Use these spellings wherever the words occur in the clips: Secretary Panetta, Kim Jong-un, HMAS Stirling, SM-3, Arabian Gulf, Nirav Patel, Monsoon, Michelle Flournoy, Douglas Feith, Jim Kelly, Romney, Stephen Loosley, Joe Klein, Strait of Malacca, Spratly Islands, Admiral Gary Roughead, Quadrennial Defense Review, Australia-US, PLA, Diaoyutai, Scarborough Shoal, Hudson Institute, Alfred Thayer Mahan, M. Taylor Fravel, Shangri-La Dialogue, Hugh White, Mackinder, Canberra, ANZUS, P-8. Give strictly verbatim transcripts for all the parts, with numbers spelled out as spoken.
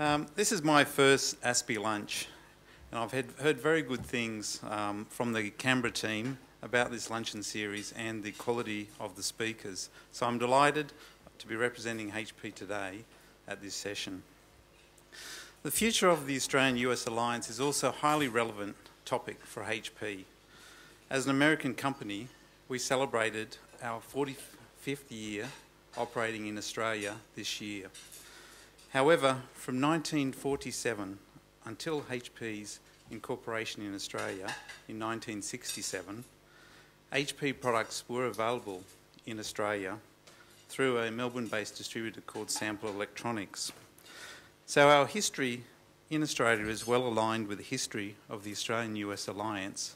Um, this is my first A S P I lunch, and I've had, heard very good things um, from the Canberra team about this luncheon series and the quality of the speakers. So I'm delighted to be representing H P today at this session. The future of the Australian U S alliance is also a highly relevant topic for H P. As an American company, we celebrated our forty-fifth year operating in Australia this year. However, from nineteen forty-seven until H P's incorporation in Australia in nineteen sixty-seven, H P products were available in Australia through a Melbourne-based distributor called Sample Electronics. So our history in Australia is well aligned with the history of the Australian U S alliance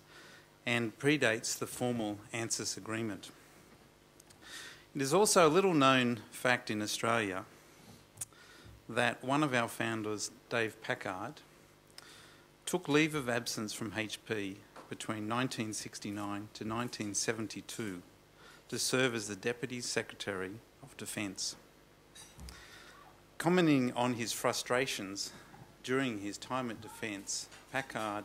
and predates the formal ANZUS agreement. It is also a little known fact in Australia that one of our founders, Dave Packard, took leave of absence from H P between nineteen sixty-nine to nineteen seventy-two to serve as the Deputy Secretary of Defence. Commenting on his frustrations during his time at Defence, Packard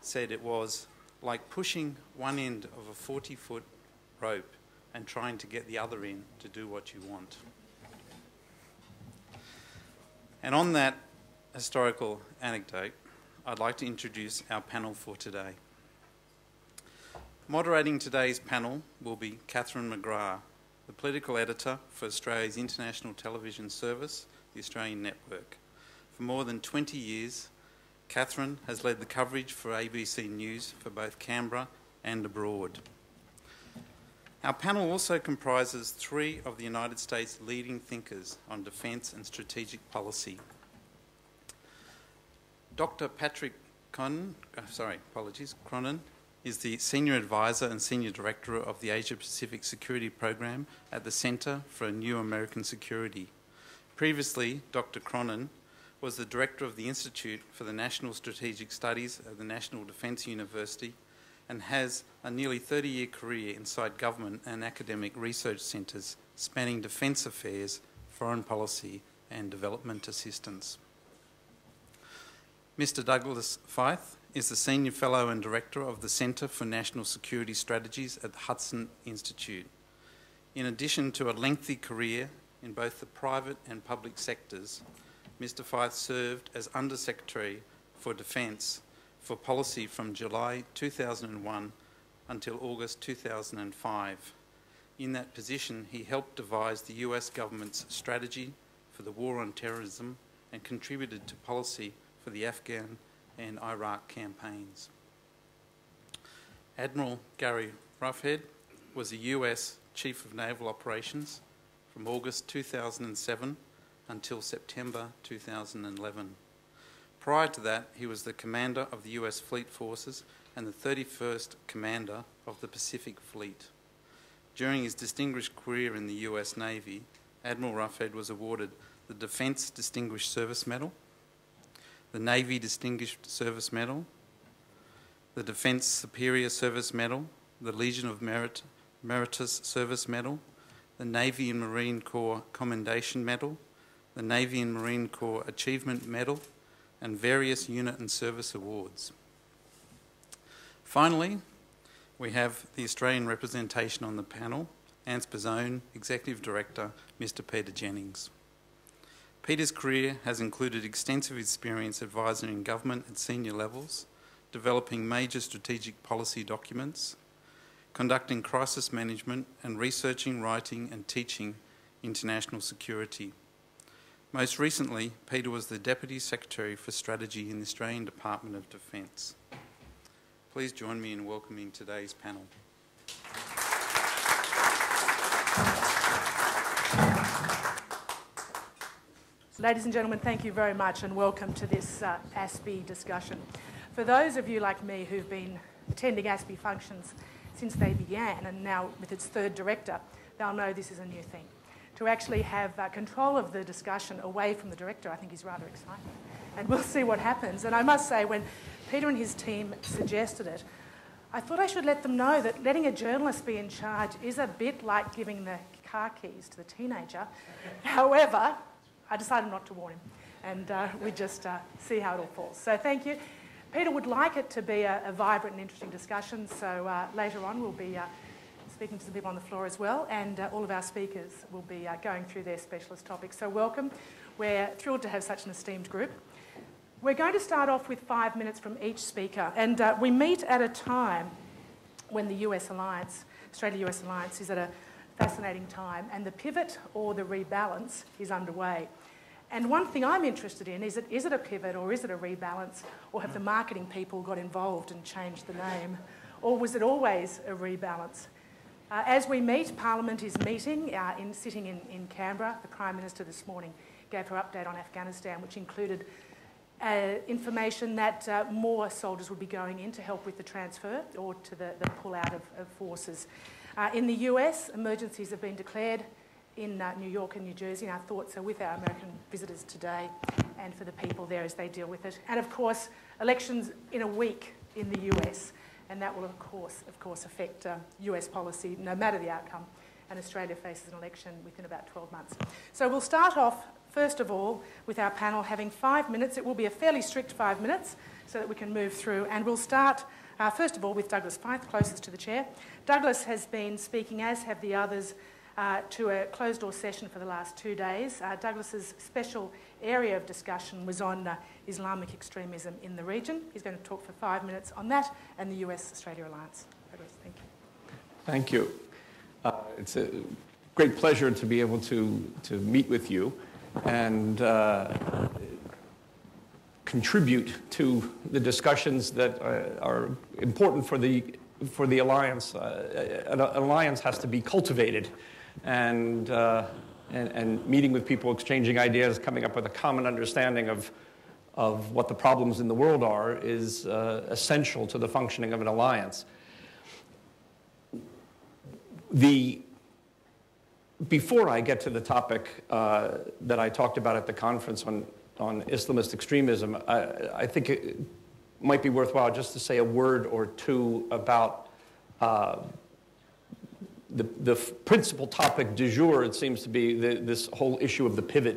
said it was like pushing one end of a forty-foot rope and trying to get the other end to do what you want. And on that historical anecdote, I'd like to introduce our panel for today. Moderating today's panel will be Catherine McGrath, the political editor for Australia's international television service, the Australian Network. For more than twenty years, Catherine has led the coverage for A B C News for both Canberra and abroad. Our panel also comprises three of the United States' leading thinkers on defence and strategic policy. Doctor Patrick Cronin, sorry, apologies, Cronin is the Senior Advisor and Senior Director of the Asia-Pacific Security Program at the Center for a New American Security. Previously, Doctor Cronin was the Director of the Institute for the National Strategic Studies at the National Defense University and has a nearly thirty-year career inside government and academic research centres spanning defence affairs, foreign policy and development assistance. Mister Douglas Feith is the Senior Fellow and Director of the Centre for National Security Strategies at the Hudson Institute. In addition to a lengthy career in both the private and public sectors, Mister Feith served as Under-Secretary for Defence for policy from July two thousand one until August two thousand five. In that position, he helped devise the U S government's strategy for the war on terrorism and contributed to policy for the Afghan and Iraq campaigns. Admiral Gary Roughead was the U S Chief of Naval Operations from August two thousand seven until September two thousand eleven. Prior to that, he was the commander of the U S Fleet Forces and the thirty-first commander of the Pacific Fleet. During his distinguished career in the U S Navy, Admiral Roughead was awarded the Defence Distinguished Service Medal, the Navy Distinguished Service Medal, the Defence Superior Service Medal, the Legion of Merit, Meritus Service Medal, the Navy and Marine Corps Commendation Medal, the Navy and Marine Corps Achievement Medal, and various unit and service awards. Finally, we have the Australian representation on the panel, ANZPI's own Executive Director, Mister Peter Jennings. Peter's career has included extensive experience advising government at senior levels, developing major strategic policy documents, conducting crisis management, and researching, writing, and teaching international security. Most recently, Peter was the Deputy Secretary for Strategy in the Australian Department of Defence. Please join me in welcoming today's panel. Ladies and gentlemen, thank you very much and welcome to this uh, A S P I discussion. For those of you like me who've been attending A S P I functions since they began and now with its third director, they'll know this is a new thing. To actually have uh, control of the discussion away from the director, I think is rather exciting. And we'll see what happens. And I must say, when Peter and his team suggested it, I thought I should let them know that letting a journalist be in charge is a bit like giving the car keys to the teenager. However, I decided not to warn him. and uh, we just uh, see how it all falls. So thank you. Peter would like it to be a, a vibrant and interesting discussion, so uh, later on we'll be uh, speaking to some people on the floor as well, and uh, all of our speakers will be uh, going through their specialist topics. So welcome. We're thrilled to have such an esteemed group. We're going to start off with five minutes from each speaker, and uh, we meet at a time when the U S alliance, Australia-U S alliance, is at a fascinating time, and the pivot or the rebalance is underway. And one thing I'm interested in is, it, is it a pivot or is it a rebalance? Or have the marketing people got involved and changed the name? Or was it always a rebalance? Uh, as we meet, Parliament is meeting, uh, in, sitting in, in Canberra. The Prime Minister this morning gave her update on Afghanistan, which included uh, information that uh, more soldiers would be going in to help with the transfer or to the, the pull-out of, of forces. Uh, in the U S, emergencies have been declared in uh, New York and New Jersey, and our thoughts are with our American visitors today and for the people there as they deal with it. And of course, elections in a week in the U S, and that will of course, of course affect uh, U S policy no matter the outcome, and Australia faces an election within about twelve months. So we'll start off, first of all, with our panel having five minutes. It will be a fairly strict five minutes so that we can move through, and we'll start uh, first of all with Douglas Feith, closest to the chair. Douglas has been speaking, as have the others, Uh, to a closed-door session for the last two days. Uh, Douglas's special area of discussion was on uh, Islamic extremism in the region. He's going to talk for five minutes on that and the U S-Australia alliance. Douglas, thank you. Thank you. Uh, it's a great pleasure to be able to, to meet with you and uh, contribute to the discussions that uh, are important for the, for the alliance. Uh, an alliance has to be cultivated. And, uh, and, and meeting with people, exchanging ideas, coming up with a common understanding of, of what the problems in the world are is uh, essential to the functioning of an alliance. The, before I get to the topic uh, that I talked about at the conference on, on Islamist extremism, I, I think it might be worthwhile just to say a word or two about uh, The, the principal topic du jour, it seems to be the, this whole issue of the pivot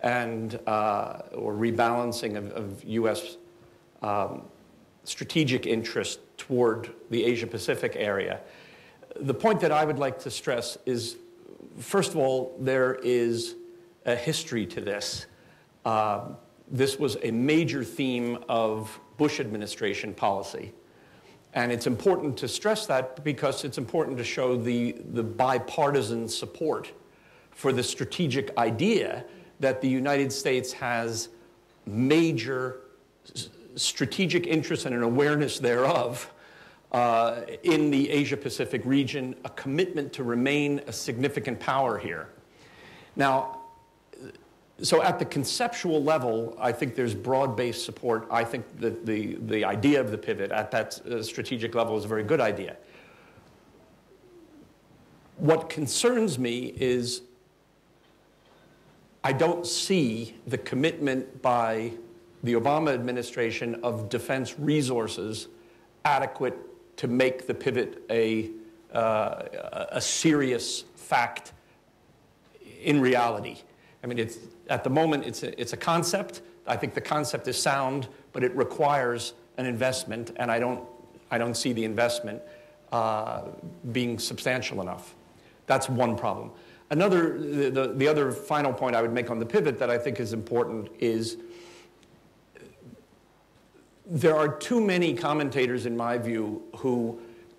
and uh, or rebalancing of, of U S um, strategic interest toward the Asia-Pacific area. The point that I would like to stress is, first of all, there is a history to this. Uh, this was a major theme of Bush administration policy. And it's important to stress that because it's important to show the, the bipartisan support for the strategic idea that the United States has major strategic interests and an awareness thereof uh, in the Asia-Pacific region, a commitment to remain a significant power here. Now, so at the conceptual level, I think there's broad-based support. I think that the, the idea of the pivot at that strategic level is a very good idea. What concerns me is I don't see the commitment by the Obama administration of defense resources adequate to make the pivot a, uh, a serious fact in reality. I mean, it's, at the moment, it's a, it's a concept. I think the concept is sound, but it requires an investment, and I don't, I don't see the investment uh, being substantial enough. That's one problem. Another, the, the, the other final point I would make on the pivot that I think is important is there are too many commentators, in my view, who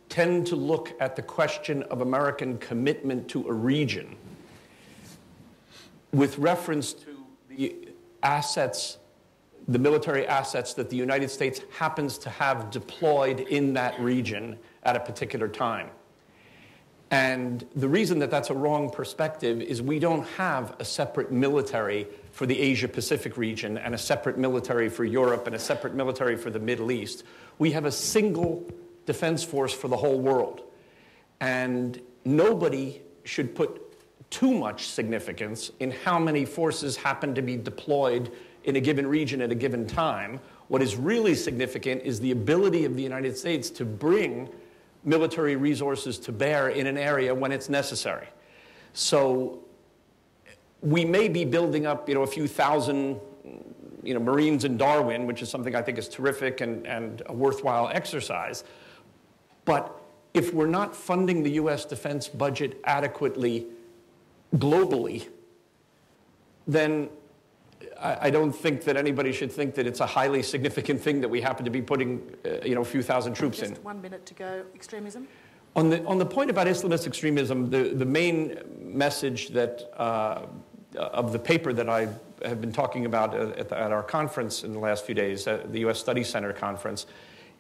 tend to look at the question of American commitment to a region with reference to the assets, the military assets that the United States happens to have deployed in that region at a particular time. And the reason that that's a wrong perspective is we don't have a separate military for the Asia-Pacific region and a separate military for Europe and a separate military for the Middle East. We have a single defense force for the whole world. And nobody should put too much significance in how many forces happen to be deployed in a given region at a given time. What is really significant is the ability of the United States to bring military resources to bear in an area when it's necessary. So we may be building up, you know, a few thousand you know, Marines in Darwin, which is something I think is terrific and, and a worthwhile exercise. But if we're not funding the U S defense budget adequately globally, then I, I don't think that anybody should think that it's a highly significant thing that we happen to be putting uh, you know, a few thousand troops Just in. Just one minute to go. Extremism? On the, on the point about Islamist extremism, the, the main message that, uh, of the paper that I have been talking about at, the, at our conference in the last few days, at the U S Study Center conference,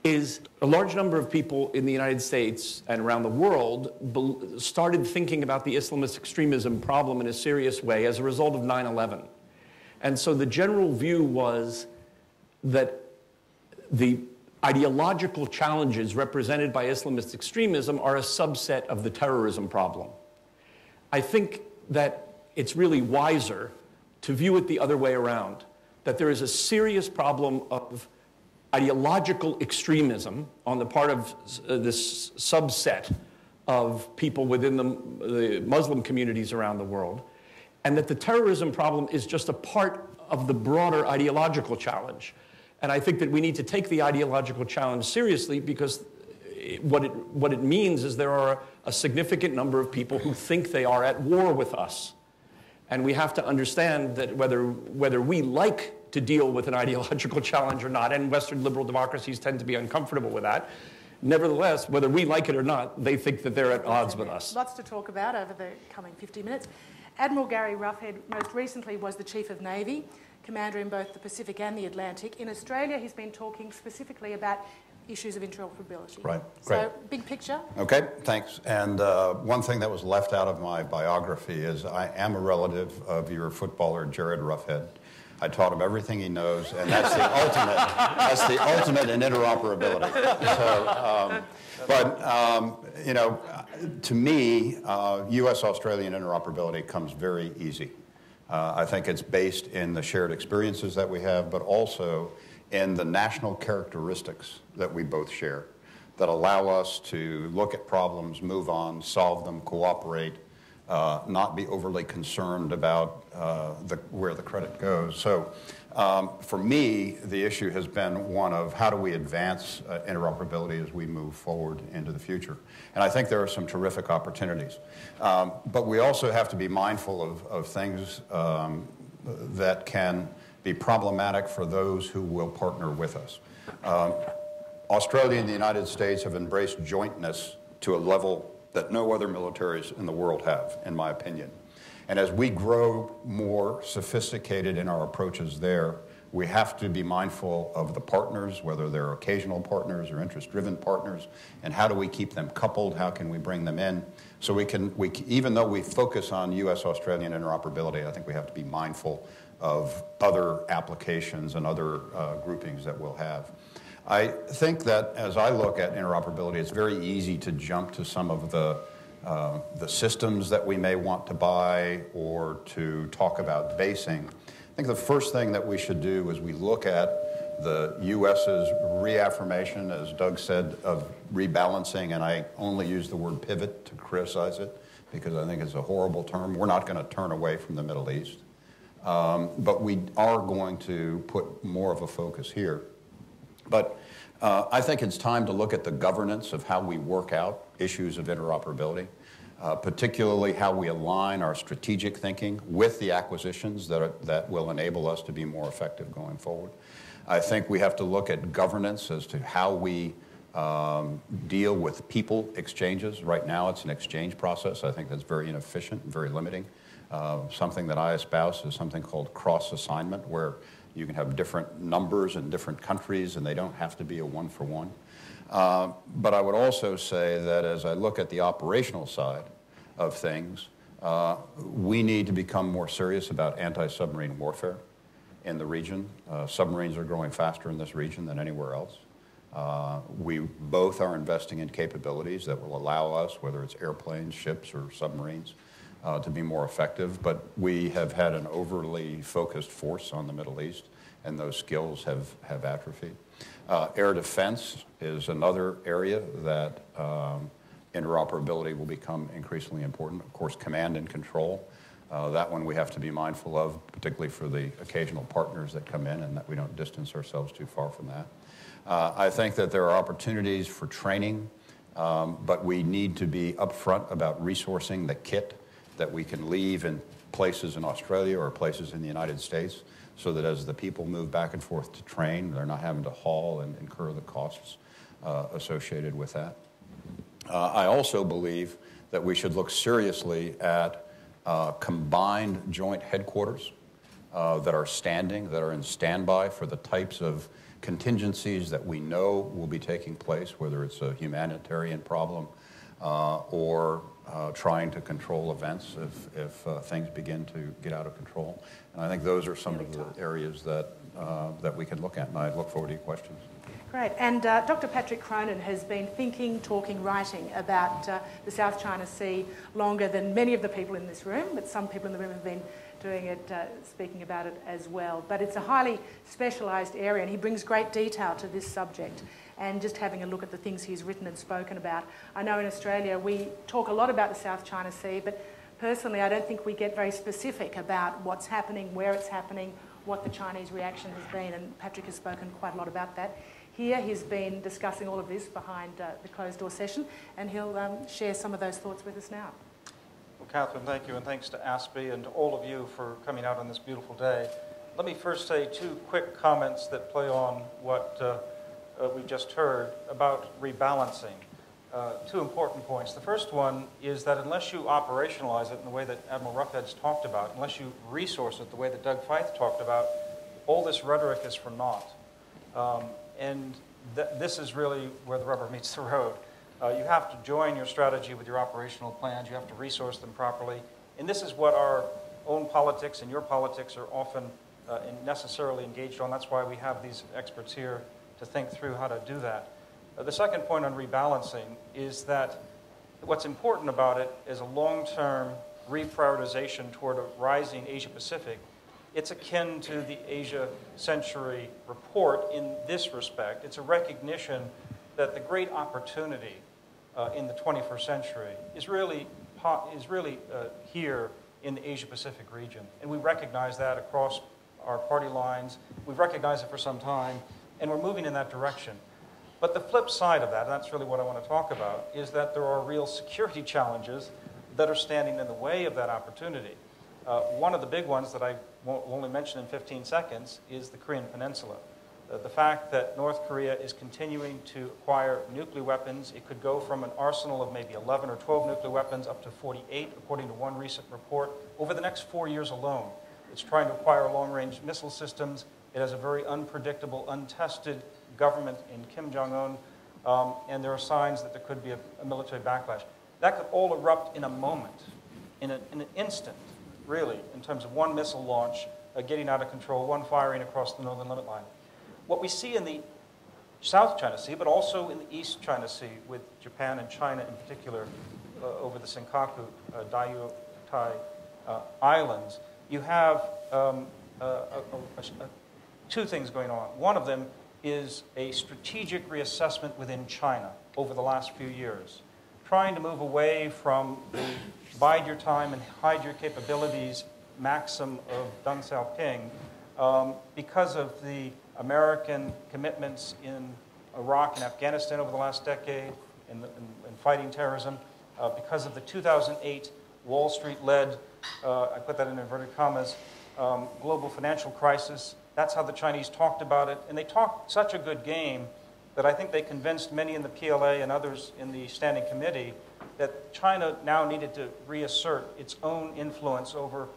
is a large number of people in the United States and around the world started thinking about the Islamist extremism problem in a serious way as a result of nine eleven. And so the general view was that the ideological challenges represented by Islamist extremism are a subset of the terrorism problem. I think that it's really wiser to view it the other way around, that there is a serious problem of ideological extremism on the part of uh, this subset of people within the, the Muslim communities around the world, and that the terrorism problem is just a part of the broader ideological challenge. And I think that we need to take the ideological challenge seriously, because what it, what it means is there are a significant number of people who think they are at war with us. And we have to understand that whether, whether we like to deal with an ideological challenge or not, and Western liberal democracies tend to be uncomfortable with that, nevertheless, whether we like it or not, they think that they're at odds with us. Lots to talk about over the coming fifty minutes. Admiral Gary Roughead most recently was the Chief of Navy, commander in both the Pacific and the Atlantic. In Australia, he's been talking specifically about issues of interoperability. Right, great. So, big picture. Okay, thanks. And uh, one thing that was left out of my biography is I am a relative of your footballer, Jared Roughead. I taught him everything he knows, and that's the ultimate. That's the ultimate in interoperability. So, um, but um, you know, to me, uh, U S Australian interoperability comes very easy. Uh, I think it's based in the shared experiences that we have, but also in the national characteristics that we both share that allow us to look at problems, move on, solve them, cooperate, uh, not be overly concerned about uh, the, where the credit goes. So um, for me, the issue has been one of how do we advance uh, interoperability as we move forward into the future. And I think there are some terrific opportunities. Um, but we also have to be mindful of, of things um, that can be problematic for those who will partner with us. Um, Australia and the United States have embraced jointness to a level that no other militaries in the world have, in my opinion. And as we grow more sophisticated in our approaches there, we have to be mindful of the partners, whether they're occasional partners or interest-driven partners, and how do we keep them coupled? How can we bring them in? So we can, we, even though we focus on U S Australian interoperability, I think we have to be mindful of other applications and other uh, groupings that we'll have. I think that as I look at interoperability, it's very easy to jump to some of the, uh, the systems that we may want to buy or to talk about basing. I think the first thing that we should do is we look at the U S's reaffirmation, as Doug said, of rebalancing, and I only use the word pivot to criticize it because I think it's a horrible term. We're not going to turn away from the Middle East. Um, but we are going to put more of a focus here. But uh, I think it's time to look at the governance of how we work out issues of interoperability, uh, particularly how we align our strategic thinking with the acquisitions that, are, that will enable us to be more effective going forward. I think we have to look at governance as to how we um, deal with people exchanges. Right now it's an exchange process. I think that's very inefficient and very limiting. Uh, something that I espouse is something called cross-assignment, where you can have different numbers in different countries and they don't have to be a one-for-one. Uh, but I would also say that as I look at the operational side of things, uh, we need to become more serious about anti-submarine warfare in the region. Uh, submarines are growing faster in this region than anywhere else. Uh, we both are investing in capabilities that will allow us, whether it's airplanes, ships, or submarines, Uh, to be more effective, but we have had an overly focused force on the Middle East, and those skills have, have atrophied. Uh, air defense is another area that um, interoperability will become increasingly important. Of course, command and control. Uh, that one we have to be mindful of, particularly for the occasional partners that come in, and that we don't distance ourselves too far from that. Uh, I think that there are opportunities for training, um, but we need to be upfront about resourcing the kit that we can leave in places in Australia or places in the United States, so that as the people move back and forth to train, they're not having to haul and incur the costs uh, associated with that. Uh, I also believe that we should look seriously at Uh, combined joint headquarters uh, that are standing, that are in standby for the types of contingencies that we know will be taking place, whether it's a humanitarian problem uh, or uh, trying to control events if, if uh, things begin to get out of control. And I think those are some of the areas that, uh, that we can look at, and I look forward to your questions. Great. And uh, Doctor Patrick Cronin has been thinking, talking, writing about uh, the South China Sea longer than many of the people in this room, but some people in the room have been doing it, uh, speaking about it as well. But it's a highly specialised area, and he brings great detail to this subject. And just having a look at the things he's written and spoken about. I know in Australia we talk a lot about the South China Sea, but personally I don't think we get very specific about what's happening, where it's happening, what the Chinese reaction has been, and Patrick has spoken quite a lot about that. Here he's been discussing all of this behind uh, the closed-door session, and he'll um, share some of those thoughts with us now. Well, Catherine, thank you, and thanks to A S P I and to all of you for coming out on this beautiful day. Let me first say two quick comments that play on what uh, uh, we just heard about rebalancing. Uh, two important points. The first one is that unless you operationalize it in the way that Admiral Roughead's talked about, unless you resource it the way that Doug Feith talked about, all this rhetoric is for naught. Um, And th this is really where the rubber meets the road. Uh, you have to join your strategy with your operational plans. You have to resource them properly. And this is what our own politics and your politics are often uh, necessarily engaged on. That's why we have these experts here to think through how to do that. Uh, the second point on rebalancing is that what's important about it is a long-term reprioritization toward a rising Asia-Pacific. It's akin to the Asia Century Report in this respect. It's a recognition that the great opportunity uh, in the twenty-first century is really, is really uh, here in the Asia-Pacific region. And we recognize that across our party lines. We've recognized it for some time, and we're moving in that direction. But the flip side of that, and that's really what I want to talk about, is that there are real security challenges that are standing in the way of that opportunity. Uh, one of the big ones that I won't only mention in fifteen seconds is the Korean Peninsula. Uh, the fact that North Korea is continuing to acquire nuclear weapons. It could go from an arsenal of maybe eleven or twelve nuclear weapons up to forty-eight, according to one recent report, over the next four years alone. It's trying to acquire long-range missile systems. It has a very unpredictable, untested government in Kim Jong-un, um, and there are signs that there could be a, a military backlash. That could all erupt in a moment, in, a, in an instant. Really, in terms of one missile launch, uh, getting out of control, one firing across the Northern Limit Line. What we see in the South China Sea, but also in the East China Sea, with Japan and China in particular, uh, over the Senkaku, uh, Diaoyutai uh, Islands, you have um, uh, uh, uh, uh, two things going on. One of them is a strategic reassessment within China over the last few years, trying to move away from the bide your time and hide your capabilities maxim of Deng Xiaoping um, because of the American commitments in Iraq and Afghanistan over the last decade in, the, in, in fighting terrorism, uh, because of the two thousand eight Wall Street-led, uh, I put that in inverted commas, um, global financial crisis. That's how the Chinese talked about it. And they talked such a good game that I think they convinced many in the P L A and others in the standing committee that China now needed to reassert its own influence over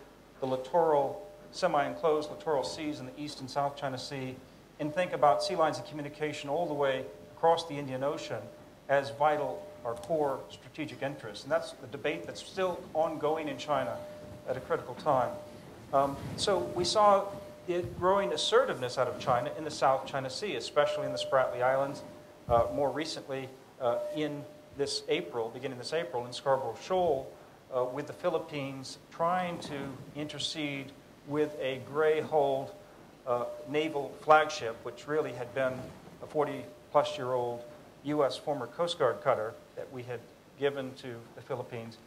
the littoral, semi-enclosed littoral seas in the East and South China Sea, and think about sea lines of communication all the way across the Indian Ocean as vital or core strategic interests. And that's the debate that's still ongoing in China at a critical time. Um, so we saw the growing assertiveness out of China in the South China Sea, especially in the Spratly Islands, uh, more recently uh, in this April, beginning this April, in Scarborough Shoal, uh, with the Philippines trying to intercede with a gray-hulled uh, naval flagship, which really had been a forty-plus-year-old U S former Coast Guard cutter that we had given to the Philippines.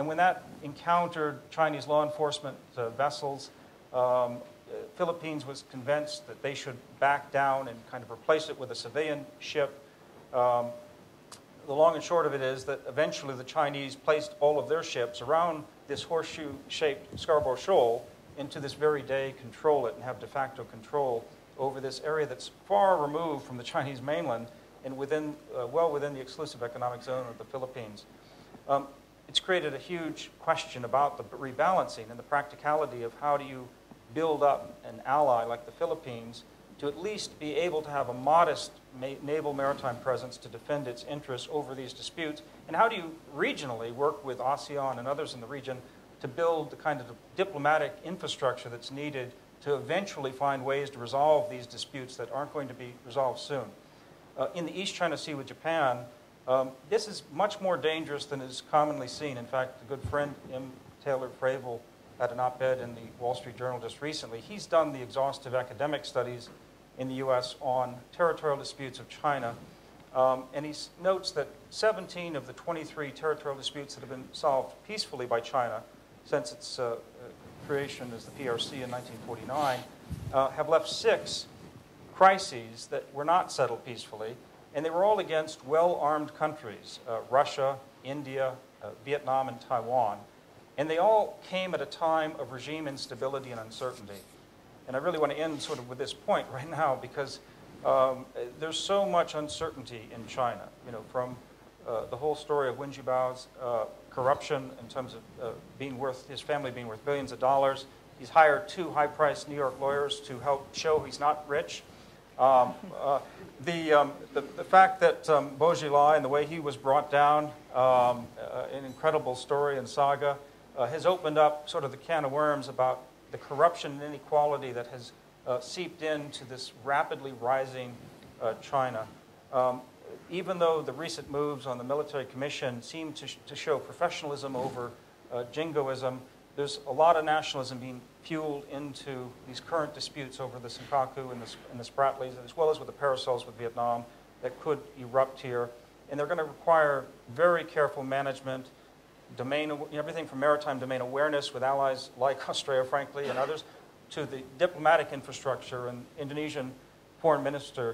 And when that encountered Chinese law enforcement uh, vessels, um, Philippines was convinced that they should back down and kind of replace it with a civilian ship. Um, the long and short of it is that eventually the Chinese placed all of their ships around this horseshoe-shaped Scarborough Shoal, and to this very day control it and have de facto control over this area that's far removed from the Chinese mainland and within, uh, well within the exclusive economic zone of the Philippines. Um, it's created a huge question about the rebalancing and the practicality of how do you build up an ally like the Philippines to at least be able to have a modest ma naval maritime presence to defend its interests over these disputes? And how do you regionally work with ASEAN and others in the region to build the kind of diplomatic infrastructure that's needed to eventually find ways to resolve these disputes that aren't going to be resolved soon? Uh, in the East China Sea with Japan, um, this is much more dangerous than is commonly seen. In fact, a good friend, M. Taylor Fravel, at an op-ed in the Wall Street Journal just recently. He's done the exhaustive academic studies in the U S on territorial disputes of China. Um, and he notes that seventeen of the twenty-three territorial disputes that have been solved peacefully by China since its uh, creation as the P R C in nineteen forty-nine uh, have left six crises that were not settled peacefully. And they were all against well-armed countries, uh, Russia, India, uh, Vietnam, and Taiwan. And they all came at a time of regime instability and uncertainty. And I really want to end sort of with this point right now because um, there's so much uncertainty in China, you know, from uh, the whole story of Wen Jiabao's uh, corruption in terms of uh, being worth, his family being worth billions of dollars. He's hired two high-priced New York lawyers to help show he's not rich. Um, uh, the, um, the, the fact that um, Bo Xilai and the way he was brought down, um, uh, an incredible story and saga, Uh, has opened up sort of the can of worms about the corruption and inequality that has uh, seeped into this rapidly rising uh, China. Um, even though the recent moves on the military commission seem to, sh to show professionalism over uh, jingoism, there's a lot of nationalism being fueled into these current disputes over the Senkaku and the, and the Spratlys, as well as with the Parasols with Vietnam that could erupt here. And they're going to require very careful management, domain, everything from maritime domain awareness with allies like Australia, frankly, and others, to the diplomatic infrastructure. And Indonesian foreign minister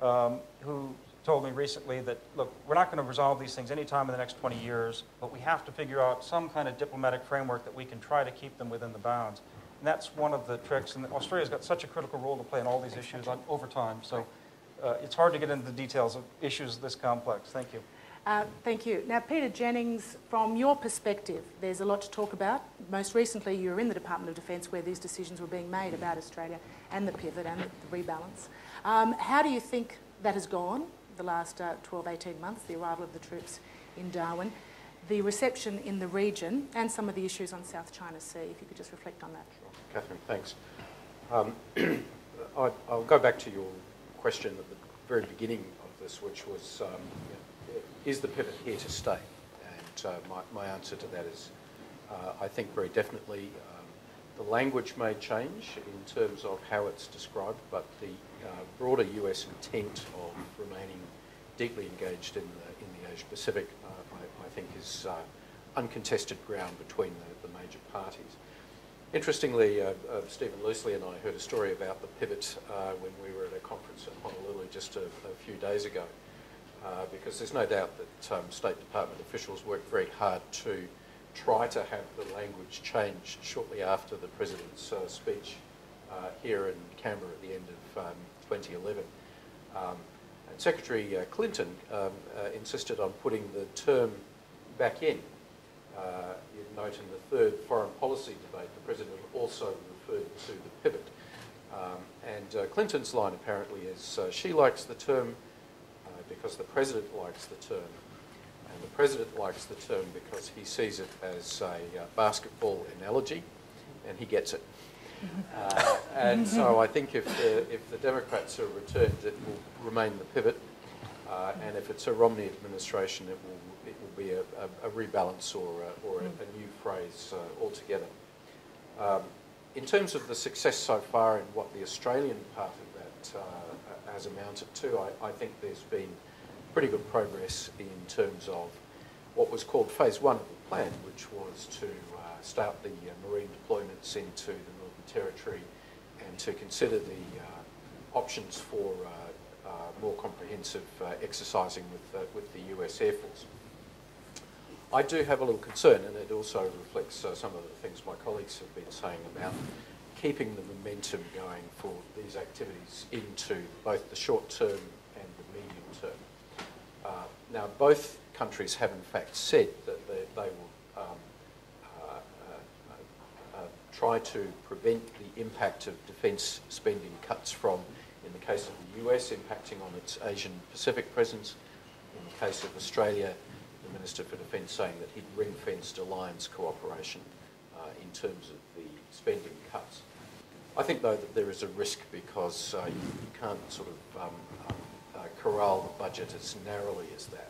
um, who told me recently that, look, we're not going to resolve these things anytime in the next twenty years, but we have to figure out some kind of diplomatic framework that we can try to keep them within the bounds. And that's one of the tricks. And Australia's got such a critical role to play in all these issues on, over time. So uh, it's hard to get into the details of issues this complex. Thank you. Uh, thank you. Now, Peter Jennings, from your perspective, there's a lot to talk about. Most recently, you were in the Department of Defence where these decisions were being made about Australia and the pivot and the rebalance. Um, how do you think that has gone the last uh, twelve, eighteen months, the arrival of the troops in Darwin, the reception in the region, and some of the issues on South China Sea? If you could just reflect on that. Sure. Catherine, thanks. Um, I, I'll go back to your question at the very beginning of this, which was... Um, you know, is the pivot here to stay? And uh, my, my answer to that is, uh, I think very definitely. Um, the language may change in terms of how it's described, but the uh, broader U S intent of remaining deeply engaged in the, in the Asia-Pacific, uh, I, I think, is uh, uncontested ground between the, the major parties. Interestingly, uh, uh, Stephen Loosley and I heard a story about the pivot uh, when we were at a conference in Honolulu just a, a few days ago. Uh, because there's no doubt that um, State Department officials worked very hard to try to have the language changed shortly after the President's uh, speech uh, here in Canberra at the end of um, twenty eleven. Um, and Secretary uh, Clinton um, uh, insisted on putting the term back in. Uh, you'd note in the third foreign policy debate, the President also referred to the pivot. Um, and uh, Clinton's line apparently is uh, she likes the term because the President likes the term, and the President likes the term because he sees it as a uh, basketball analogy, and he gets it. Uh, and so I think if the, if the Democrats are returned, it will remain the pivot, uh, and if it's a Romney administration, it will, it will be a, a, a rebalance or a, or a, a new phrase uh, altogether. Um, in terms of the success so far and what the Australian part of that uh, has amounted to, I, I think there's been pretty good progress in terms of what was called phase one of the plan, which was to uh, start the uh, marine deployments into the Northern Territory and to consider the uh, options for uh, uh, more comprehensive uh, exercising with, uh, with the U S Air Force. I do have a little concern, and it also reflects uh, some of the things my colleagues have been saying about keeping the momentum going for these activities into both the short term and the medium term. Uh, now, both countries have in fact said that they, they will um, uh, uh, uh, try to prevent the impact of defence spending cuts from, in the case of the U S, impacting on its Asian Pacific presence, in the case of Australia, the Minister for Defence saying that he'd ring-fenced alliance cooperation uh, in terms of the spending cuts. I think, though, that there is a risk because uh, you, you can't sort of um, uh, corral the budget as narrowly as that.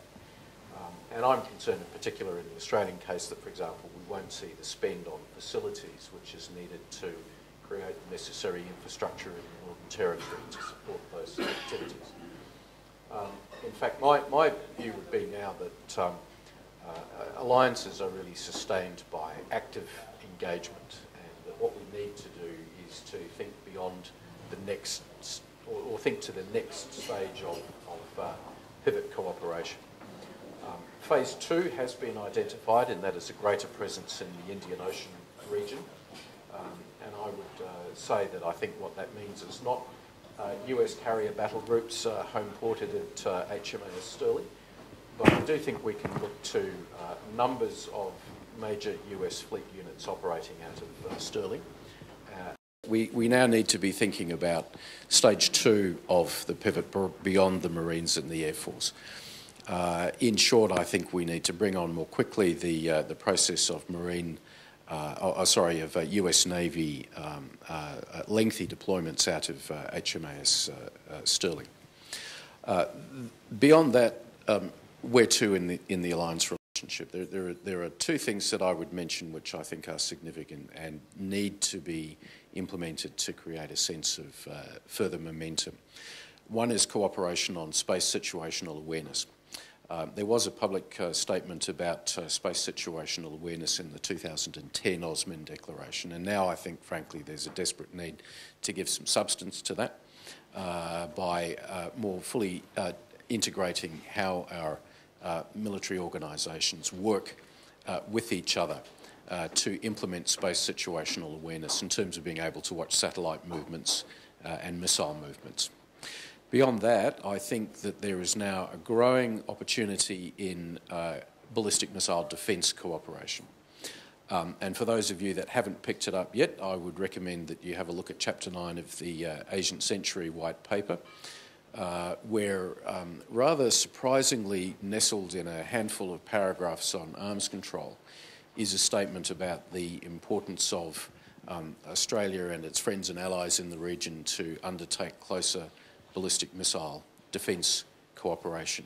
Um, and I'm concerned, in particular, in the Australian case that, for example, we won't see the spend on facilities which is needed to create the necessary infrastructure in the Northern Territory to support those activities. Um, in fact, my, my view would be now that um, uh, alliances are really sustained by active engagement, and that what we need to do is to think beyond the next, or, or think to the next stage of, of uh, pivot cooperation. Um, phase two has been identified, and that is a greater presence in the Indian Ocean region. Um, and I would uh, say that I think what that means is not Uh, U S carrier battle groups uh, home ported at uh, H M A S Stirling, but I do think we can look to uh, numbers of major U S fleet units operating out of uh, Stirling. Uh, we, we now need to be thinking about stage two of the pivot beyond the Marines and the Air Force. Uh, in short, I think we need to bring on more quickly the, uh, the process of Marine Uh, oh, sorry, of uh, U S Navy um, uh, lengthy deployments out of uh, H M A S uh, uh, Stirling. Uh, beyond that, um, where to in the in the alliance relationship? There, there, are, there are two things that I would mention which I think are significant and need to be implemented to create a sense of uh, further momentum. One is cooperation on space situational awareness. Um, there was a public uh, statement about uh, space situational awareness in the two thousand ten Osmin Declaration, and now I think, frankly, there's a desperate need to give some substance to that uh, by uh, more fully uh, integrating how our uh, military organisations work uh, with each other uh, to implement space situational awareness in terms of being able to watch satellite movements uh, and missile movements. Beyond that, I think that there is now a growing opportunity in uh, ballistic missile defence cooperation. Um, and for those of you that haven't picked it up yet, I would recommend that you have a look at Chapter nine of the uh, Asian Century White Paper, uh, where um, rather surprisingly nestled in a handful of paragraphs on arms control is a statement about the importance of um, Australia and its friends and allies in the region to undertake closer ballistic missile defence cooperation.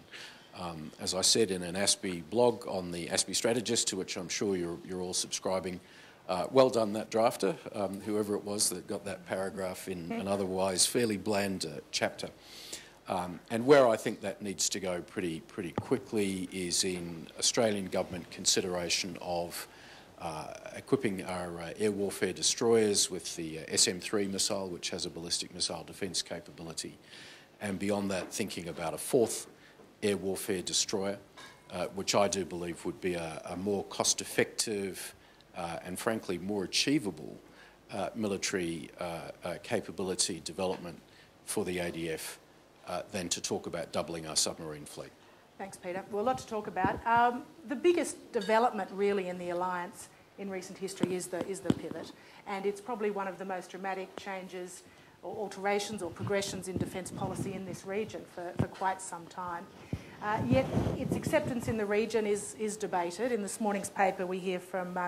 Um, as I said in an A S P I blog on the A S P I Strategist, to which I'm sure you're, you're all subscribing, uh, well done that drafter, um, whoever it was that got that paragraph in an otherwise fairly bland uh, chapter. Um, and where I think that needs to go pretty, pretty quickly is in Australian government consideration of Uh, equipping our uh, air warfare destroyers with the uh, S M three missile, which has a ballistic missile defence capability, and beyond that thinking about a fourth air warfare destroyer, uh, which I do believe would be a, a more cost-effective uh, and frankly more achievable uh, military uh, uh, capability development for the A D F uh, than to talk about doubling our submarine fleet. Thanks, Peter. Well, a lot to talk about. Um, the biggest development really in the alliance in recent history is the, is the pivot, and it's probably one of the most dramatic changes or alterations or progressions in defence policy in this region for, for quite some time. Uh, yet its acceptance in the region is, is debated. In this morning's paper we hear from uh,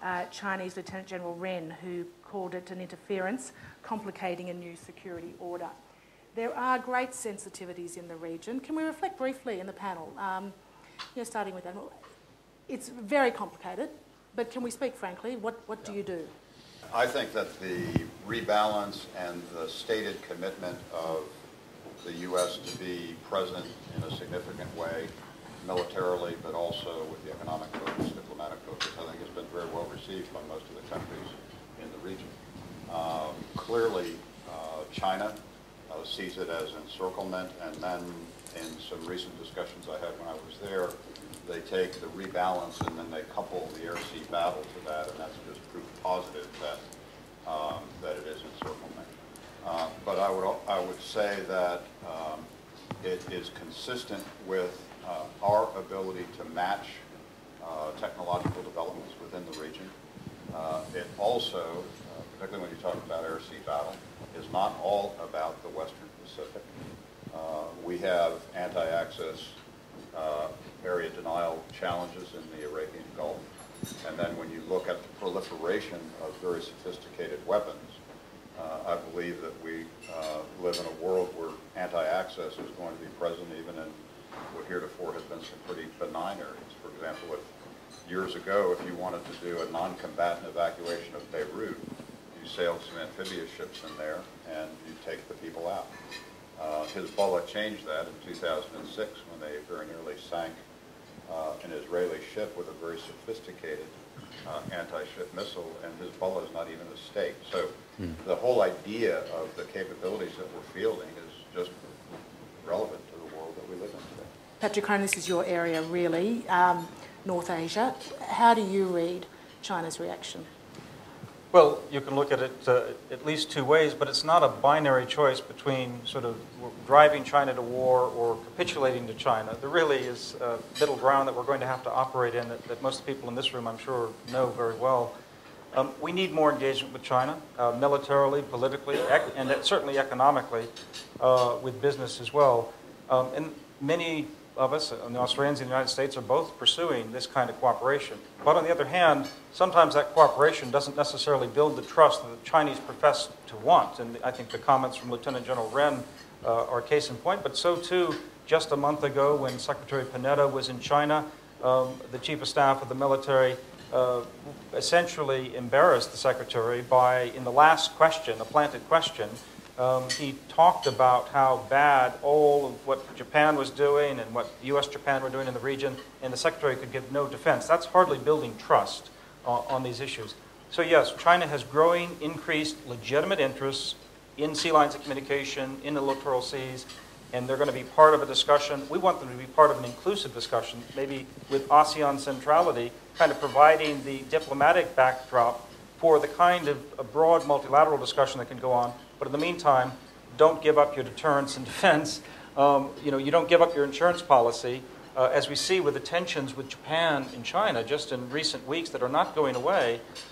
uh, Chinese Lieutenant General Ren, who called it an interference complicating a new security order. There are great sensitivities in the region. Can we reflect briefly in the panel? Um, you know, starting with Admiral, it's very complicated, but can we speak frankly? What, what do you do? I think that the rebalance and the stated commitment of the U S to be present in a significant way militarily, but also with the economic focus, diplomatic focus, I think has been very well received by most of the countries in the region. Um, clearly, uh, China uh, sees it as encirclement, and then in some recent discussions I had when I was there, they take the rebalance and then they couple the air-sea battle to that, and that's just proof positive that, um, that it is encirclement. Uh, but I would, I would say that um, it is consistent with uh, our ability to match uh, technological developments within the region. Uh, it also, uh, particularly when you talk about air-sea battle, is not all about the Western Pacific. Uh, we have anti-access uh, area denial challenges in the Arabian Gulf. And then when you look at the proliferation of very sophisticated weapons, uh, I believe that we uh, live in a world where anti-access is going to be present even in what heretofore has been some pretty benign areas. For example, if years ago, if you wanted to do a non-combatant evacuation of Beirut, you sailed some amphibious ships in there and you take the people out. Uh, Hezbollah changed that in two thousand six when they very nearly sank uh, an Israeli ship with a very sophisticated uh, anti-ship missile, and Hezbollah is not even a state. So mm. the whole idea of the capabilities that we're fielding is just relevant to the world that we live in today. Patrick Cronin, this is your area really, um, North Asia. How do you read China's reaction? Well, you can look at it uh, at least two ways, but it's not a binary choice between sort of driving China to war or capitulating to China. There really is a middle ground that we're going to have to operate in that, that most people in this room, I'm sure, know very well. Um, we need more engagement with China, uh, militarily, politically, ec and certainly economically, uh, with business as well. Um, and many of us, the Australians and the United States, are both pursuing this kind of cooperation. But on the other hand, sometimes that cooperation doesn't necessarily build the trust that the Chinese profess to want. And I think the comments from Lieutenant General Wren uh, are case in point. But so too, just a month ago when Secretary Panetta was in China, um, the Chief of Staff of the military uh, essentially embarrassed the Secretary by, in the last question, a planted question, Um, he talked about how bad all of what Japan was doing and what U S Japan were doing in the region, and the Secretary could give no defense. That's hardly building trust uh, on these issues. So yes, China has growing, increased, legitimate interests in sea lines of communication, in the littoral seas, and they're going to be part of a discussion. We want them to be part of an inclusive discussion, maybe with ASEAN centrality, kind of providing the diplomatic backdrop for the kind of a broad multilateral discussion that can go on. But in the meantime, don't give up your deterrence and defense. Um, you know, you don't give up your insurance policy, uh, as we see with the tensions with Japan and China just in recent weeks that are not going away.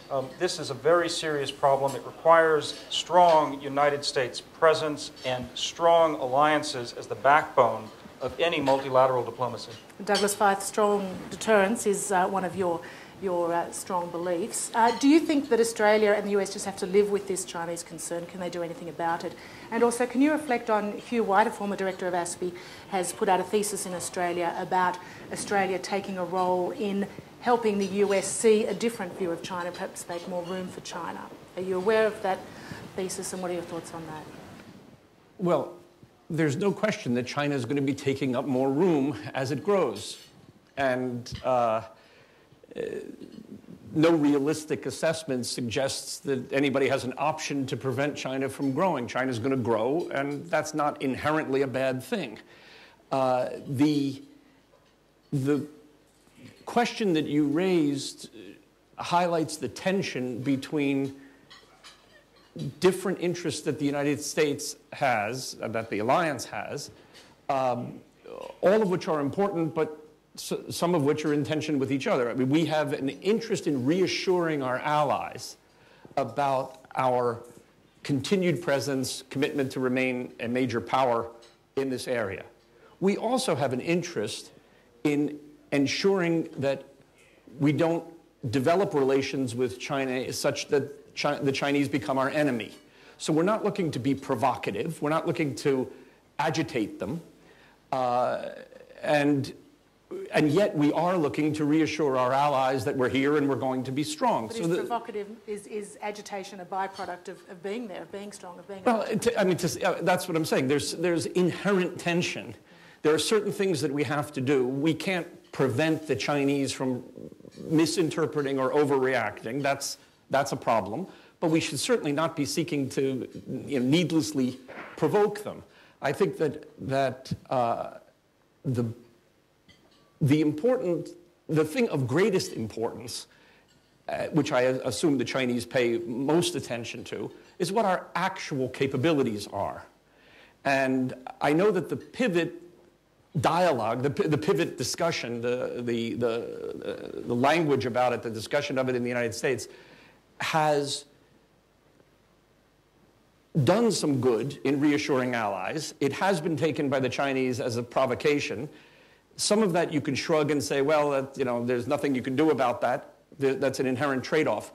Um, this is a very serious problem. It requires strong United States presence and strong alliances as the backbone of any multilateral diplomacy. Douglas Feith, strong deterrence is uh, one of your your uh, strong beliefs. Uh, do you think that Australia and the U S just have to live with this Chinese concern? Can they do anything about it? And also, can you reflect on Hugh White, a former director of A S P I, has put out a thesis in Australia about Australia taking a role in helping the U S see a different view of China, perhaps make more room for China. Are you aware of that thesis, and what are your thoughts on that? Well, there's no question that China is going to be taking up more room as it grows. And uh, Uh, no realistic assessment suggests that anybody has an option to prevent China from growing. China's going to grow, and that's not inherently a bad thing. Uh, the, the question that you raised highlights the tension between different interests that the United States has, uh, that the alliance has, um, all of which are important, but So, some of which are in tension with each other. I mean, we have an interest in reassuring our allies about our continued presence, commitment to remain a major power in this area. We also have an interest in ensuring that we don't develop relations with China such that China, the Chinese become our enemy. So we're not looking to be provocative. We're not looking to agitate them. Uh, and And yet we are looking to reassure our allies that we're here and we're going to be strong. But so is the, provocative, is, is agitation a byproduct of, of being there, of being strong, of being... Well, to, I mean, to, uh, that's what I'm saying. There's, there's inherent tension. There are certain things that we have to do. We can't prevent the Chinese from misinterpreting or overreacting. That's, that's a problem. But we should certainly not be seeking to you know, needlessly provoke them. I think that, that uh, the, the important, the thing of greatest importance, uh, which I assume the Chinese pay most attention to, is what our actual capabilities are. And I know that the pivot dialogue, the, the pivot discussion, the, the, the, the language about it, the discussion of it in the United States has done some good in reassuring allies. It has been taken by the Chinese as a provocation. Some of that you can shrug and say, well, that, you know, there's nothing you can do about that. That's an inherent trade-off.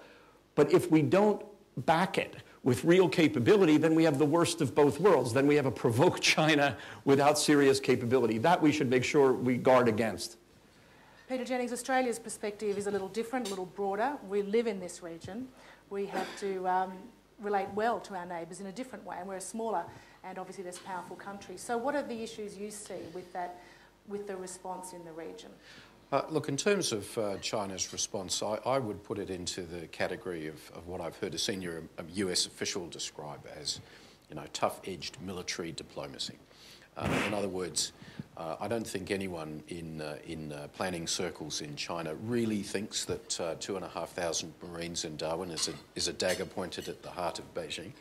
But if we don't back it with real capability, then we have the worst of both worlds. Then we have a provoked China without serious capability. That we should make sure we guard against. Peter Jennings, Australia's perspective is a little different, a little broader. We live in this region. We have to um, relate well to our neighbours in a different way, and we're a smaller and obviously less powerful country. So what are the issues you see with that, with the response in the region? Uh, look, in terms of uh, China's response, I, I would put it into the category of, of what I've heard a senior U S official describe as, you know, tough-edged military diplomacy. Uh, in other words, uh, I don't think anyone in, uh, in uh, planning circles in China really thinks that uh, two and a half thousand Marines in Darwin is a, is a dagger pointed at the heart of Beijing.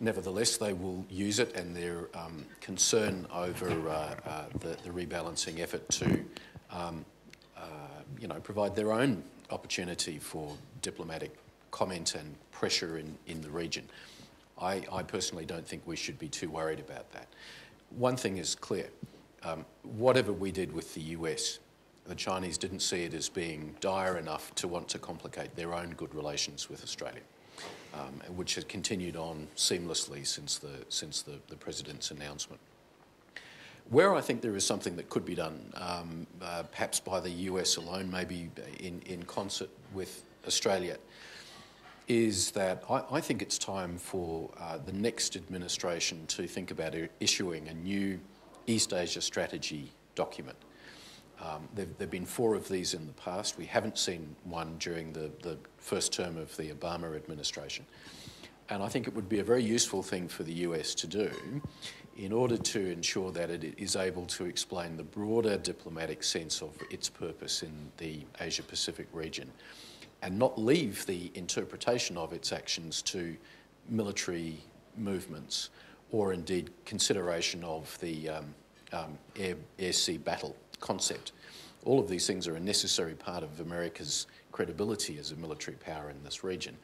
Nevertheless, they will use it, and their um, concern over uh, uh, the, the rebalancing effort to um, uh, you know, provide their own opportunity for diplomatic comment and pressure in, in the region. I, I personally don't think we should be too worried about that. One thing is clear. Um, whatever we did with the U S, the Chinese didn't see it as being dire enough to want to complicate their own good relations with Australia, um, which has continued on seamlessly since, the, since the, the President's announcement. Where I think there is something that could be done, um, uh, perhaps by the U S alone, maybe in, in concert with Australia, is that I, I think it's time for uh, the next administration to think about issuing a new East Asia strategy document. Um, there have been four of these in the past. We haven't seen one during the, the first term of the Obama administration. And I think it would be a very useful thing for the U S to do in order to ensure that it is able to explain the broader diplomatic sense of its purpose in the Asia-Pacific region, and not leave the interpretation of its actions to military movements or indeed consideration of the um, um, air, Air-Sea Battle concept. All of these things are a necessary part of America's credibility as a military power in this region.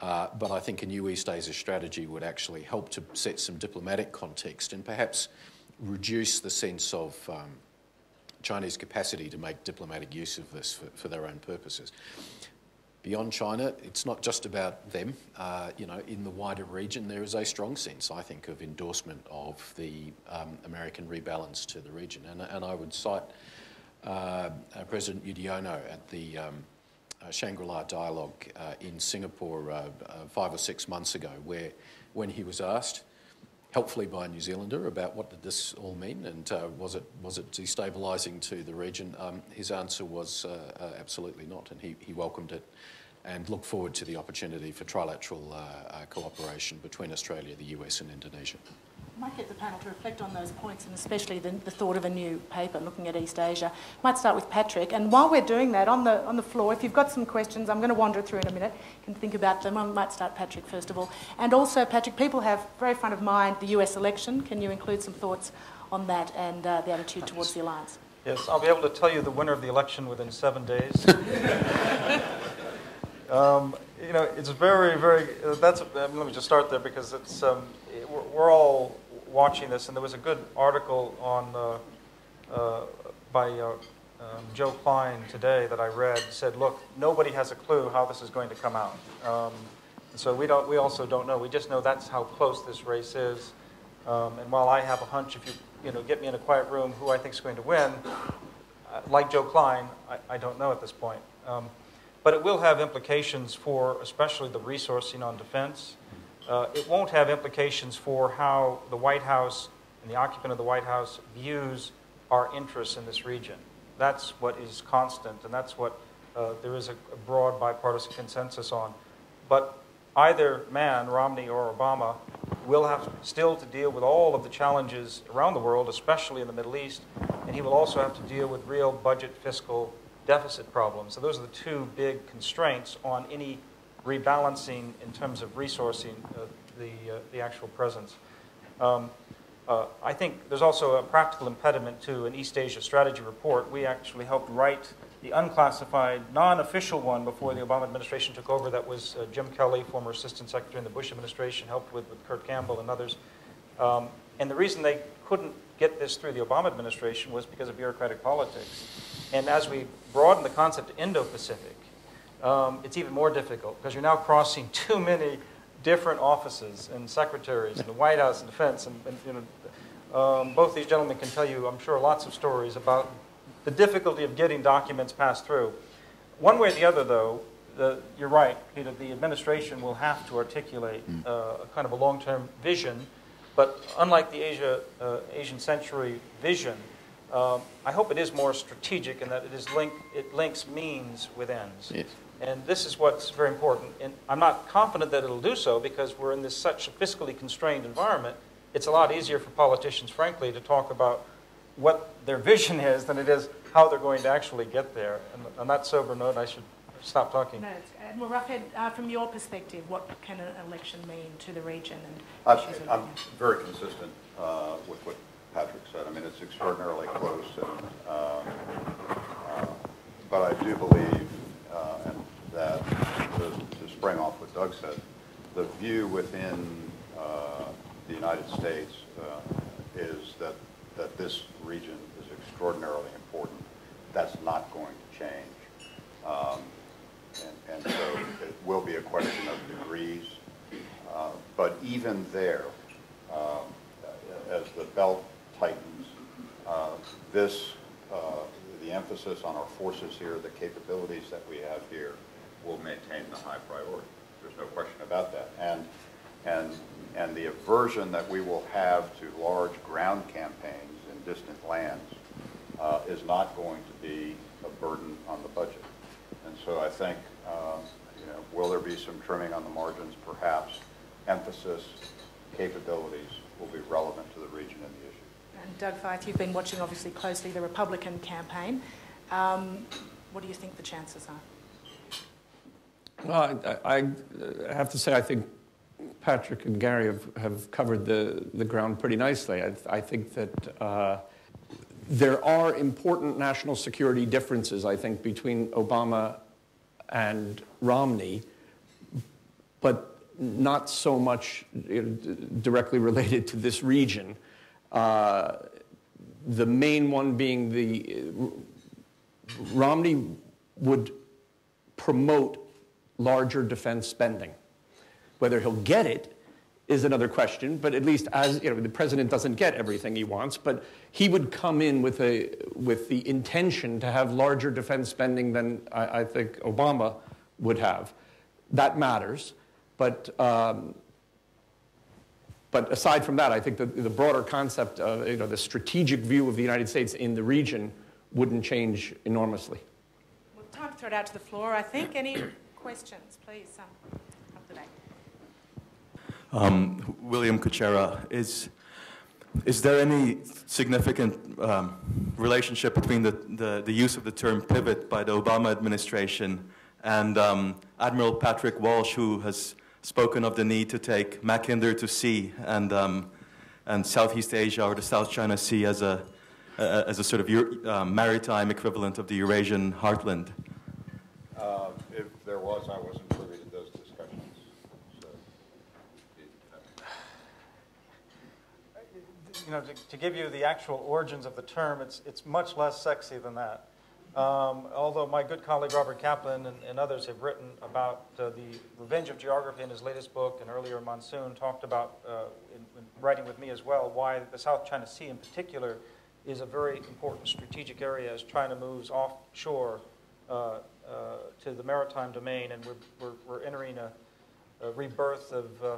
Uh, but I think a new East Asia strategy would actually help to set some diplomatic context and perhaps reduce the sense of um, Chinese capacity to make diplomatic use of this for, for their own purposes. Beyond China, it's not just about them. Uh, you know, in the wider region, there is a strong sense, I think, of endorsement of the um, American rebalance to the region. And, and I would cite uh, President Yudhoyono at the um, uh, Shangri-La dialogue uh, in Singapore uh, uh, five or six months ago, where when he was asked, helpfully by a New Zealander, about what did this all mean and uh, was it was it destabilising to the region, um, his answer was uh, uh, absolutely not, and he, he welcomed it and looked forward to the opportunity for trilateral uh, uh, cooperation between Australia, the U S and Indonesia. I might get the panel to reflect on those points, and especially the, the thought of a new paper looking at East Asia. I might start with Patrick, and while we're doing that, on the, on the floor, if you've got some questions, I'm going to wander through in a minute, you can think about them. I might start Patrick first of all. And also, Patrick, people have very front of mind the U S election. Can you include some thoughts on that and uh, the attitude Thanks. towards the alliance? Yes, I'll be able to tell you the winner of the election within seven days. um, you know, it's very, very, uh, that's, uh, let me just start there, because it's, um, it, we're, we're all watching this, and there was a good article on, uh, uh, by uh, um, Joe Klein today that I read, said, look, nobody has a clue how this is going to come out. Um, and so we don't, we also don't know. We just know that's how close this race is. Um, and while I have a hunch, if you, you know, get me in a quiet room who I think is going to win, uh, like Joe Klein, I, I don't know at this point. Um, But it will have implications for especially the resourcing on defense. Uh, it won't have implications for how the White House and the occupant of the White House views our interests in this region. That's what is constant, and that's what uh, there is a broad bipartisan consensus on. But either man, Romney or Obama, will have still to deal with all of the challenges around the world, especially in the Middle East, and he will also have to deal with real budget fiscal deficit problems. So those are the two big constraints on any rebalancing in terms of resourcing uh, the, uh, the actual presence. Um, uh, I think there's also a practical impediment to an East Asia strategy report. We actually helped write the unclassified, non-official one before the Obama administration took over. That was uh, Jim Kelly, former assistant secretary in the Bush administration, helped with, with Kurt Campbell and others. Um, and the reason they couldn't get this through the Obama administration was because of bureaucratic politics. And as we broaden the concept to Indo-Pacific, um, it's even more difficult because you're now crossing too many different offices and secretaries and the White House and defense. And, and you know, um, both these gentlemen can tell you, I'm sure, lots of stories about the difficulty of getting documents passed through. One way or the other, though, the, you're right, Peter, the administration will have to articulate uh, a kind of a long-term vision. But unlike the Asia, uh, Asian century vision, um, I hope it is more strategic in that it, is link, it links means with ends. Yes. And this is what's very important. And I'm not confident that it'll do so because we're in this such a fiscally constrained environment. It's a lot easier for politicians, frankly, to talk about what their vision is than it is how they're going to actually get there. And on that sober note, I should stop talking. No, Admiral Roughead, uh, from your perspective, what can an election mean to the region? And issues I'm, I'm very consistent uh, with what Patrick said. I mean, it's extraordinarily close. And, uh, uh, but I do believe uh, and that, to, to spring off what Doug said, the view within uh, the United States uh, is that that this region is extraordinarily important. That's not going to change. Um, and, and so it will be a question of degrees. Uh, but even there, uh, as the belt tightens, uh, this, uh, the emphasis on our forces here, the capabilities that we have here, will maintain the high priority. There's no question about that. And, and and the aversion that we will have to large ground campaigns in distant lands uh, is not going to be a burden on the budget. And so I think, um, you know, will there be some trimming on the margins? Perhaps. Emphasis, capabilities will be relevant to the region and the issue. And Doug Feith, you've been watching obviously closely the Republican campaign. Um, what do you think the chances are? Well, I, I have to say I think Patrick and Gary have, have covered the, the ground pretty nicely. I, I think that uh, there are important national security differences, I think, between Obama and Romney, but not so much you know, directly related to this region. Uh, the main one being the uh, Romney would promote larger defense spending. Whether he'll get it is another question, but at least as you know, the president doesn't get everything he wants, but he would come in with a with the intention to have larger defense spending than I, I think Obama would have. That matters, but um, but aside from that, I think the the broader concept of you know the strategic view of the United States in the region wouldn't change enormously. Well, time to throw it out to the floor. I think any questions, please. Um, Um, William Kuchera, is, is there any significant um, relationship between the, the, the use of the term pivot by the Obama administration and um, Admiral Patrick Walsh, who has spoken of the need to take Mackinder to sea and, um, and Southeast Asia or the South China Sea as a, uh, as a sort of uh, maritime equivalent of the Eurasian heartland? Uh, if there was, I wasn't privy to those discussions. You know, to, to give you the actual origins of the term, it's, it's much less sexy than that. Um, although my good colleague Robert Kaplan and, and others have written about uh, the Revenge of Geography in his latest book, and earlier Monsoon talked about, uh, in, in writing with me as well, why the South China Sea in particular is a very important strategic area as China moves offshore uh, uh, to the maritime domain, and we're, we're, we're entering a, a rebirth of, uh,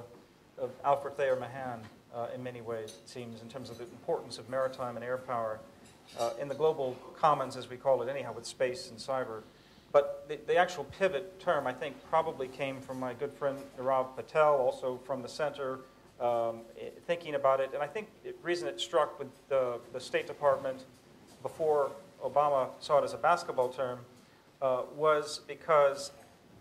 of Alfred Thayer Mahan. Uh, in many ways, it seems, in terms of the importance of maritime and air power. uh, in the global commons, as we call it anyhow, with space and cyber. But the, the actual pivot term, I think, probably came from my good friend Nirav Patel, also from the center, um, thinking about it. And I think the reason it struck with the, the State Department before Obama saw it as a basketball term uh, was because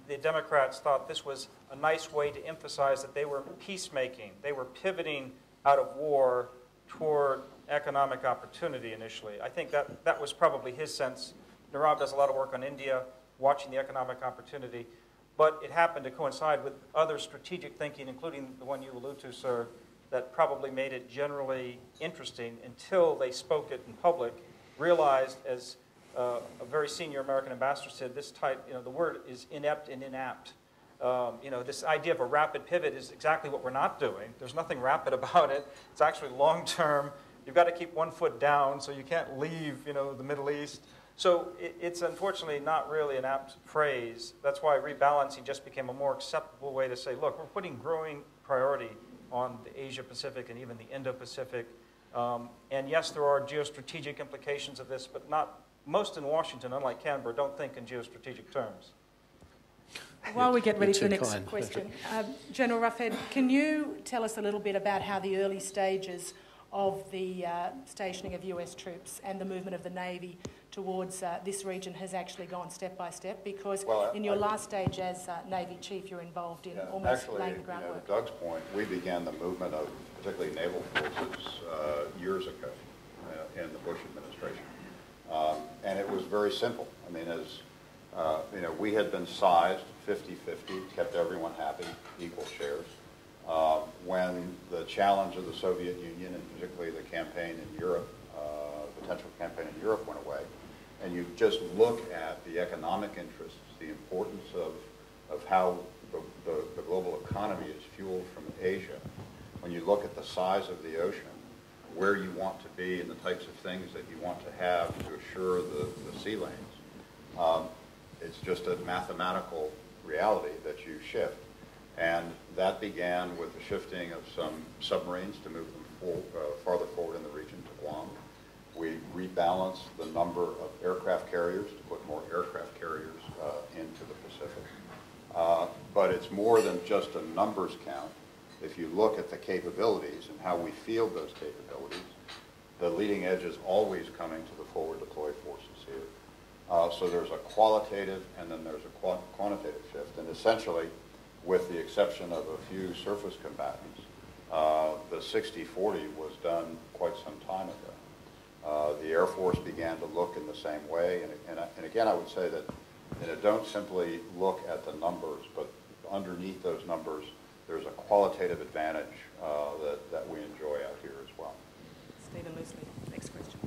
the Democrats thought this was a nice way to emphasize that they were peacemaking. They were pivoting out of war toward economic opportunity initially. I think that, that was probably his sense. Nirav does a lot of work on India, watching the economic opportunity. But it happened to coincide with other strategic thinking, including the one you allude to, sir, that probably made it generally interesting until they spoke it in public, realized, as uh, a very senior American ambassador said, this type, you know, the word is inept and inapt. Um, you know, this idea of a rapid pivot is exactly what we're not doing. There's nothing rapid about it. It's actually long-term. You've got to keep one foot down, so you can't leave, you know, the Middle East. So it, it's unfortunately not really an apt phrase. That's why rebalancing just became a more acceptable way to say, look, we're putting growing priority on the Asia-Pacific and even the Indo-Pacific. Um, and yes, there are geostrategic implications of this, but not most in Washington, unlike Canberra, don't think in geostrategic terms. While we get ready for the next kind. question, uh, General Roughead, can you tell us a little bit about how the early stages of the uh, stationing of U S troops and the movement of the Navy towards uh, this region has actually gone step by step? Because well, in your I, last stage as uh, Navy Chief, you're involved in yeah, almost actually, laying the groundwork. Actually, you know, to Doug's point, we began the movement of particularly naval forces uh, years ago uh, in the Bush administration. Um, and it was very simple. I mean, as Uh, you know, we had been sized fifty fifty, kept everyone happy, equal shares. Uh, when the challenge of the Soviet Union, and particularly the campaign in Europe, uh, potential campaign in Europe went away, and you just look at the economic interests, the importance of, of how the, the, the global economy is fueled from Asia, when you look at the size of the ocean, where you want to be and the types of things that you want to have to assure the, the sea lanes, um, it's just a mathematical reality that you shift. And that began with the shifting of some submarines to move them for, uh, farther forward in the region to Guam. We rebalanced the number of aircraft carriers to put more aircraft carriers uh, into the Pacific. Uh, but it's more than just a numbers count. If you look at the capabilities and how we field those capabilities, the leading edge is always coming to the forward deployed forces here. Uh, so there's a qualitative and then there's a qu quantitative shift. And essentially, with the exception of a few surface combatants, uh, the sixty forty was done quite some time ago. Uh, the Air Force began to look in the same way. And, and, and again, I would say that you know, don't simply look at the numbers, but underneath those numbers, there's a qualitative advantage uh, that, that we enjoy out here as well. Stephen Loosley, next question.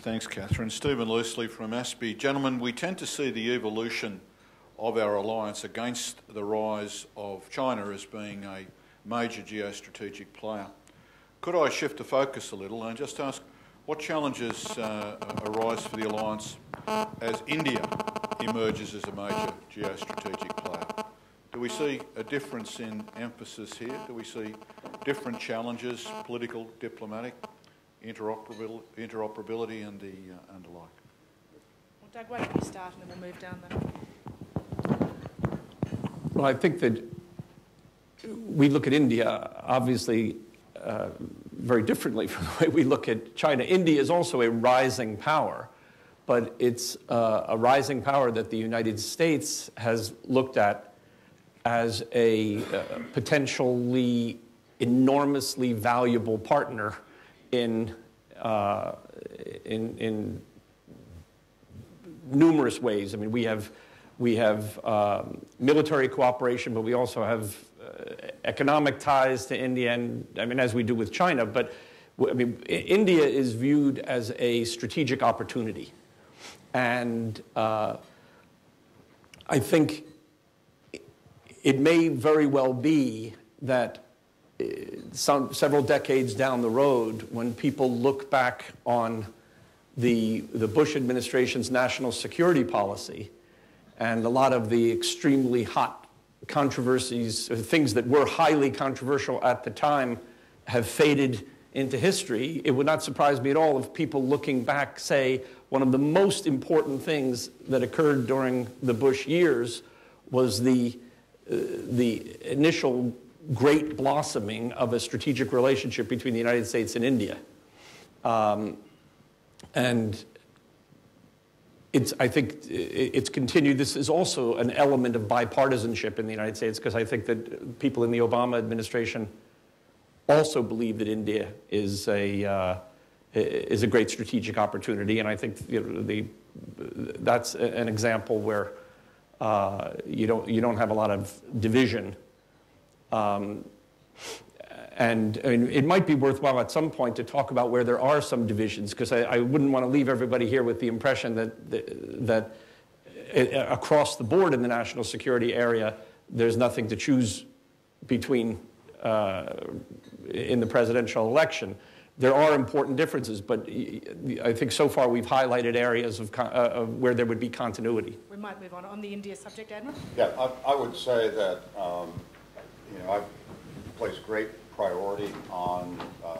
Thanks, Catherine. Stephen Loosley from A S P I. Gentlemen, we tend to see the evolution of our alliance against the rise of China as being a major geostrategic player. Could I shift the focus a little and just ask what challenges uh, arise for the alliance as India emerges as a major geostrategic player? Do we see a difference in emphasis here? Do we see different challenges, political, diplomatic? Interoperability, interoperability and, the, uh, and the like. Well, Doug, why don't you start and then we'll move down there. Well, I think that we look at India, obviously, uh, very differently from the way we look at China. India is also a rising power, but it's uh, a rising power that the United States has looked at as a uh, potentially enormously valuable partner in, uh, in, in numerous ways. I mean, we have, we have um, military cooperation, but we also have uh, economic ties to India, and I mean, as we do with China, but I mean, India is viewed as a strategic opportunity. And uh, I think it may very well be that Some, several decades down the road, when people look back on the, the Bush administration's national security policy and a lot of the extremely hot controversies, things that were highly controversial at the time, have faded into history, it would not surprise me at all if people looking back say one of the most important things that occurred during the Bush years was the, uh, the initial great blossoming of a strategic relationship between the United States and India. Um, and it's, I think it's continued. This is also an element of bipartisanship in the United States, because I think that people in the Obama administration also believe that India is a uh, is a great strategic opportunity, and I think you know, the that's an example where uh, you don't you don't have a lot of division. Um, and I mean, it might be worthwhile at some point to talk about where there are some divisions, because I, I wouldn't want to leave everybody here with the impression that that it, across the board in the national security area there's nothing to choose between. Uh, in the presidential election. There are important differences, but I think so far we've highlighted areas of, con uh, of where there would be continuity. We might move on. On the India subject, Admiral? Yeah, I, I would say that, um, you know, I've placed great priority on uh,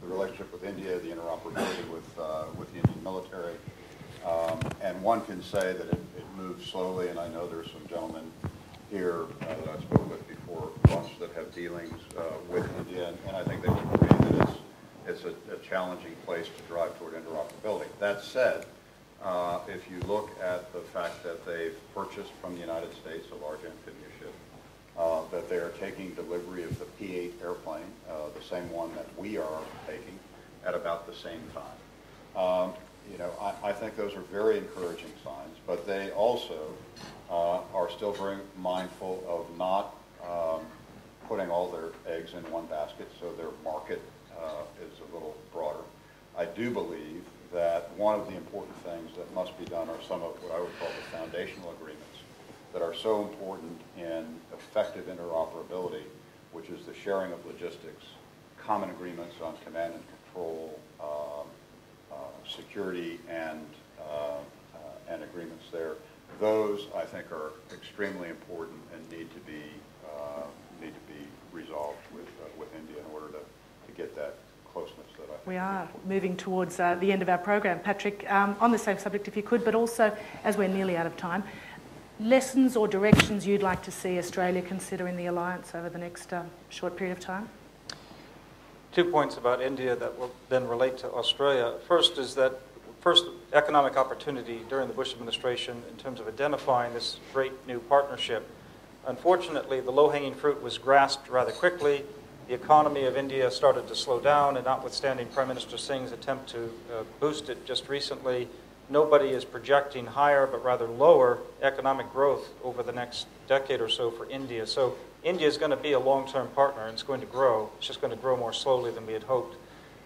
the relationship with India, the interoperability with, uh, with the Indian military. Um, and one can say that it, it moves slowly, and I know there's some gentlemen here uh, that I spoke with before lunch that have dealings uh, with India, and, and I think they would agree that it's, it's a, a challenging place to drive toward interoperability. That said, uh, if you look at the fact that they've purchased from the United States a large amphibious ship, uh, that they are taking delivery of the P eight airplane, uh, the same one that we are taking, at about the same time. Um, you know, I, I think those are very encouraging signs, but they also uh, are still very mindful of not um, putting all their eggs in one basket, so their market uh, is a little broader. I do believe that one of the important things that must be done are some of what I would call the foundational agreements that are so important in effective interoperability, which is the sharing of logistics, common agreements on command and control, um, Uh, security and, uh, uh, and agreements there. Those, I think, are extremely important and need to be, uh, need to be resolved with, uh, with India in order to, to get that closeness that I think we are moving towards uh, the end of our program. Patrick, um, on the same subject if you could, but also, as we're nearly out of time, lessons or directions you'd like to see Australia consider in the alliance over the next uh, short period of time? Two points about India that will then relate to Australia. First is that, first, economic opportunity during the Bush administration in terms of identifying this great new partnership. Unfortunately, the low-hanging fruit was grasped rather quickly. The economy of India started to slow down, and notwithstanding Prime Minister Singh's attempt to uh, boost it just recently, nobody is projecting higher but rather lower economic growth over the next decade or so for India. So India is going to be a long-term partner, and it's going to grow. It's just going to grow more slowly than we had hoped.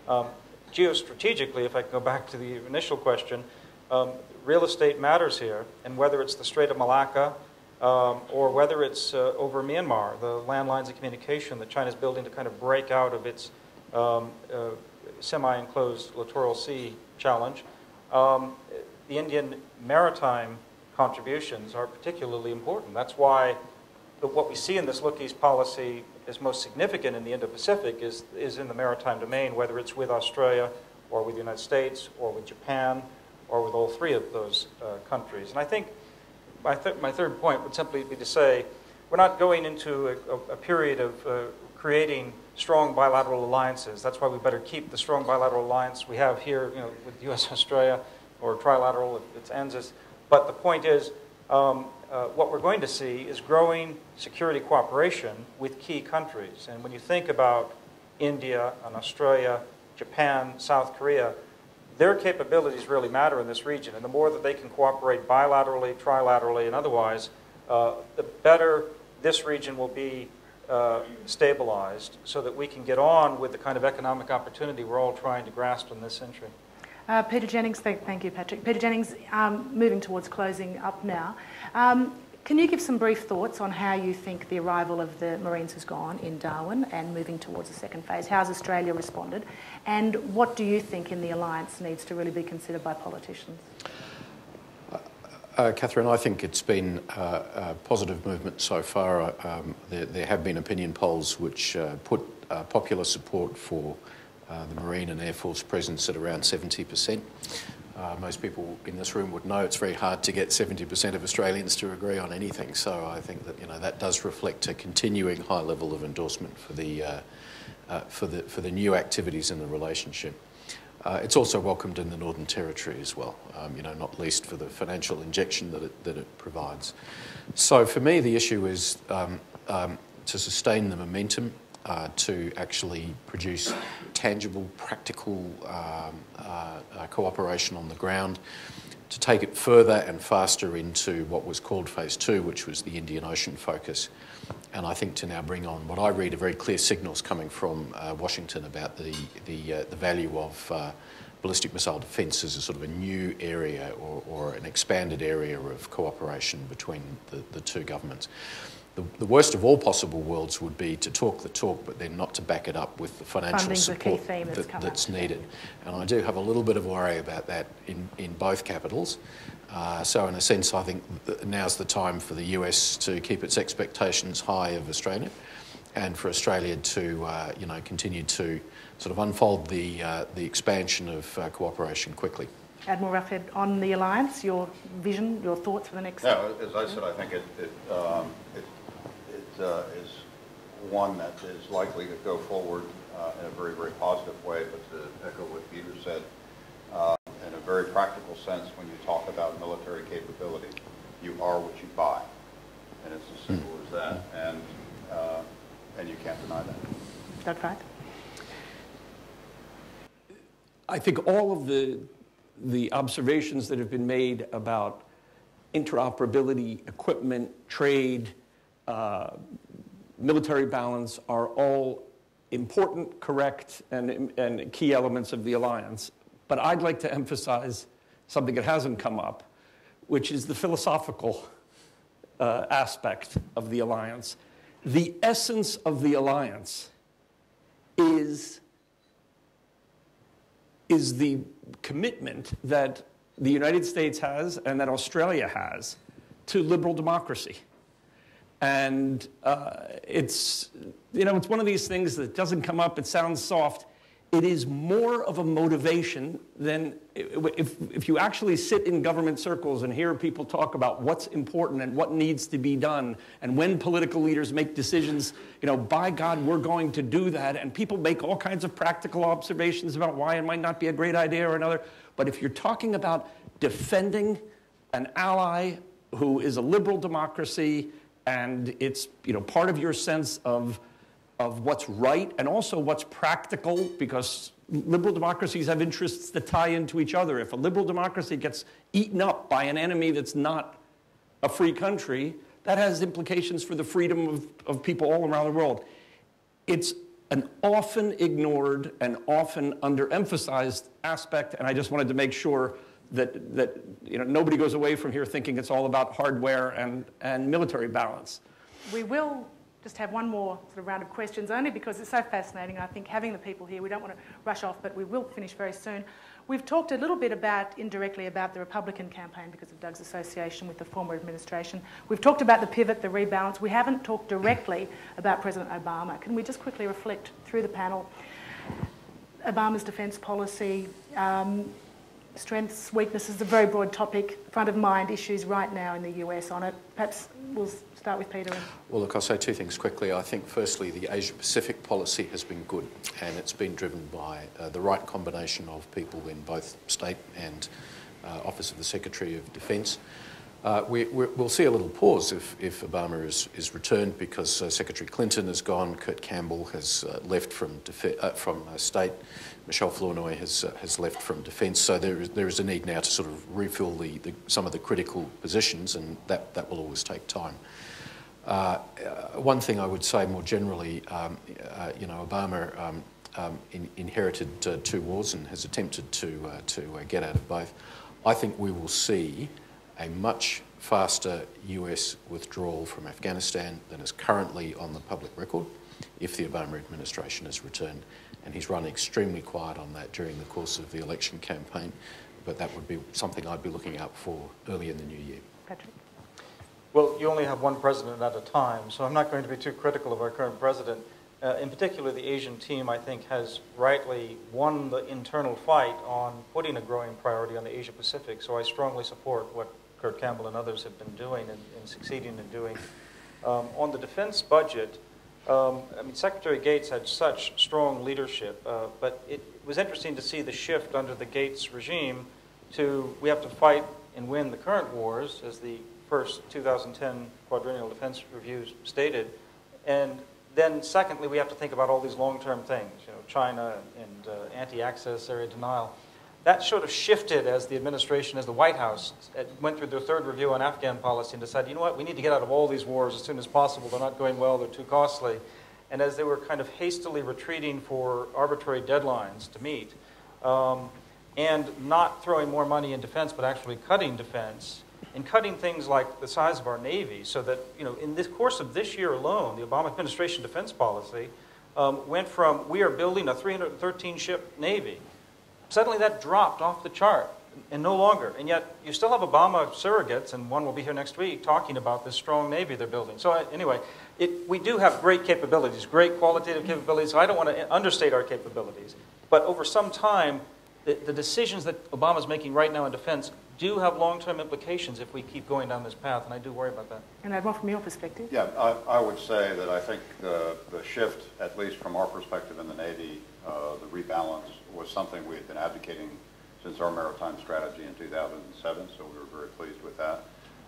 Um, geostrategically, if I can go back to the initial question, um, real estate matters here, and whether it's the Strait of Malacca um, or whether it's uh, over Myanmar, the landlines of communication that China's building to kind of break out of its um, uh, semi-enclosed littoral sea challenge. Um, the Indian maritime contributions are particularly important. That's why But what we see in this Look East policy is most significant in the Indo-Pacific is, is in the maritime domain, whether it's with Australia or with the United States or with Japan or with all three of those uh, countries. And I think my, th my third point would simply be to say we're not going into a, a, a period of uh, creating strong bilateral alliances. That's why we better keep the strong bilateral alliance we have here you know, with U S Australia or trilateral, it's ANZUS. But the point is um, Uh, what we're going to see is growing security cooperation with key countries. And when you think about India and Australia, Japan, South Korea, their capabilities really matter in this region. And the more that they can cooperate bilaterally, trilaterally, and otherwise, uh, the better this region will be uh, stabilized so that we can get on with the kind of economic opportunity we're all trying to grasp in this century. Uh, Peter Jennings, thank, thank you, Patrick. Peter Jennings, um, moving towards closing up now. Um, can you give some brief thoughts on how you think the arrival of the Marines has gone in Darwin and moving towards the second phase? How's Australia responded? And what do you think in the alliance needs to really be considered by politicians? Uh, uh, Catherine, I think it's been uh, a positive movement so far. Um, there, there have been opinion polls which uh, put uh, popular support for uh, the Marine and Air Force presence at around seventy percent. Uh, most people in this room would know it's very hard to get seventy percent of Australians to agree on anything. So I think that you know that does reflect a continuing high level of endorsement for the uh, uh, for the for the new activities in the relationship. Uh, it's also welcomed in the Northern Territory as well. Um, you know, not least for the financial injection that it that it provides. So for me, the issue is um, um, to sustain the momentum. Uh, to actually produce tangible, practical um, uh, uh, cooperation on the ground, to take it further and faster into what was called phase two, which was the Indian Ocean focus. And I think to now bring on what I read are very clear signals coming from uh, Washington about the, the, uh, the value of uh, ballistic missile defence as a sort of a new area or, or an expanded area of cooperation between the, the two governments. The, the worst of all possible worlds would be to talk the talk, but then not to back it up with the financial Funding's support the key theme that's, that, that's needed. And I do have a little bit of worry about that in, in both capitals. Uh, so in a sense, I think now's the time for the U S to keep its expectations high of Australia, and for Australia to uh, you know, continue to sort of unfold the, uh, the expansion of uh, cooperation quickly. Admiral Roughead, on the alliance, your vision, your thoughts for the next... Yeah, as I said, I think it... it, um, it Uh, is one that is likely to go forward uh, in a very, very positive way, but to echo what Peter said, uh, in a very practical sense, when you talk about military capability, you are what you buy. And it's as simple as that, and, uh, and you can't deny that. Doug Feith? I think all of the, the observations that have been made about interoperability, equipment, trade, Uh, military balance are all important, correct, and, and key elements of the alliance. But I'd like to emphasize something that hasn't come up, which is the philosophical uh, aspect of the alliance. The essence of the alliance is, is the commitment that the United States has and that Australia has to liberal democracy. And uh, it's, you know, it's one of these things that doesn't come up. It sounds soft. It is more of a motivation than if, if you actually sit in government circles and hear people talk about what's important and what needs to be done. And when political leaders make decisions, you know, by God, we're going to do that. And people make all kinds of practical observations about why it might not be a great idea or another. But if you're talking about defending an ally who is a liberal democracy, and it's, you know, part of your sense of, of what's right and also what's practical, because liberal democracies have interests that tie into each other. If a liberal democracy gets eaten up by an enemy that's not a free country, that has implications for the freedom of, of people all around the world. It's an often ignored and often underemphasized aspect, and I just wanted to make sure that, that you know, nobody goes away from here thinking it's all about hardware and, and military balance. We will just have one more sort of round of questions, only because it's so fascinating. I think having the people here, we don't want to rush off, but we will finish very soon. We've talked a little bit about, indirectly, about the Republican campaign because of Doug's association with the former administration. We've talked about the pivot, the rebalance. We haven't talked directly about President Obama. Can we just quickly reflect through the panel? Obama's defence policy, um, strengths, weaknesses, a very broad topic, front of mind issues right now in the U S on it. Perhaps we'll start with Peter. Well, look, I'll say two things quickly. I think, firstly, the Asia-Pacific policy has been good, and it's been driven by uh, the right combination of people in both state and uh, Office of the Secretary of Defence. Uh, we, we'll see a little pause if, if Obama is, is returned, because uh, Secretary Clinton has gone, Kurt Campbell has uh, left from, uh, from uh, state, Michelle Flournoy has, uh, has left from defence. So there is, there is a need now to sort of refill the, the, some of the critical positions, and that, that will always take time. Uh, uh, one thing I would say more generally, um, uh, you know, Obama um, um, in, inherited uh, two wars and has attempted to, uh, to uh, get out of both. I think we will see a much faster U S withdrawal from Afghanistan than is currently on the public record if the Obama administration is returned. And he's run extremely quiet on that during the course of the election campaign, but that would be something I'd be looking out for early in the new year. Patrick? Well, you only have one president at a time, so I'm not going to be too critical of our current president. uh, in particular the Asian team, I think, has rightly won the internal fight on putting a growing priority on the Asia-Pacific. So I strongly support what Kurt Campbell and others have been doing and, and succeeding in doing. Um, on the defense budget, um, I mean, Secretary Gates had such strong leadership, uh, but it was interesting to see the shift under the Gates regime to we have to fight and win the current wars, as the first two thousand ten Quadrennial Defense Review stated, and then secondly, we have to think about all these long-term things, you know, China and uh, anti-access area denial. That sort of shifted as the administration, as the White House, went through their third review on Afghan policy and decided, you know what, we need to get out of all these wars as soon as possible. They're not going well. They're too costly. And as they were kind of hastily retreating for arbitrary deadlines to meet, um, and not throwing more money in defense but actually cutting defense and cutting things like the size of our Navy so that, you know, in this course of this year alone, the Obama administration defense policy um, went from we are building a three hundred thirteen ship Navy. Suddenly that dropped off the chart and no longer. And yet you still have Obama surrogates, and one will be here next week, talking about this strong Navy they're building. So I, anyway, it, we do have great capabilities, great qualitative capabilities. So I don't want to understate our capabilities. But over some time, the, the decisions that Obama's making right now in defense do have long-term implications if we keep going down this path, and I do worry about that. And Admiral, from your perspective? Yeah, I, I would say that I think the, the shift, at least from our perspective in the Navy, uh, the rebalance was something we had been advocating since our maritime strategy in two thousand seven, so we were very pleased with that.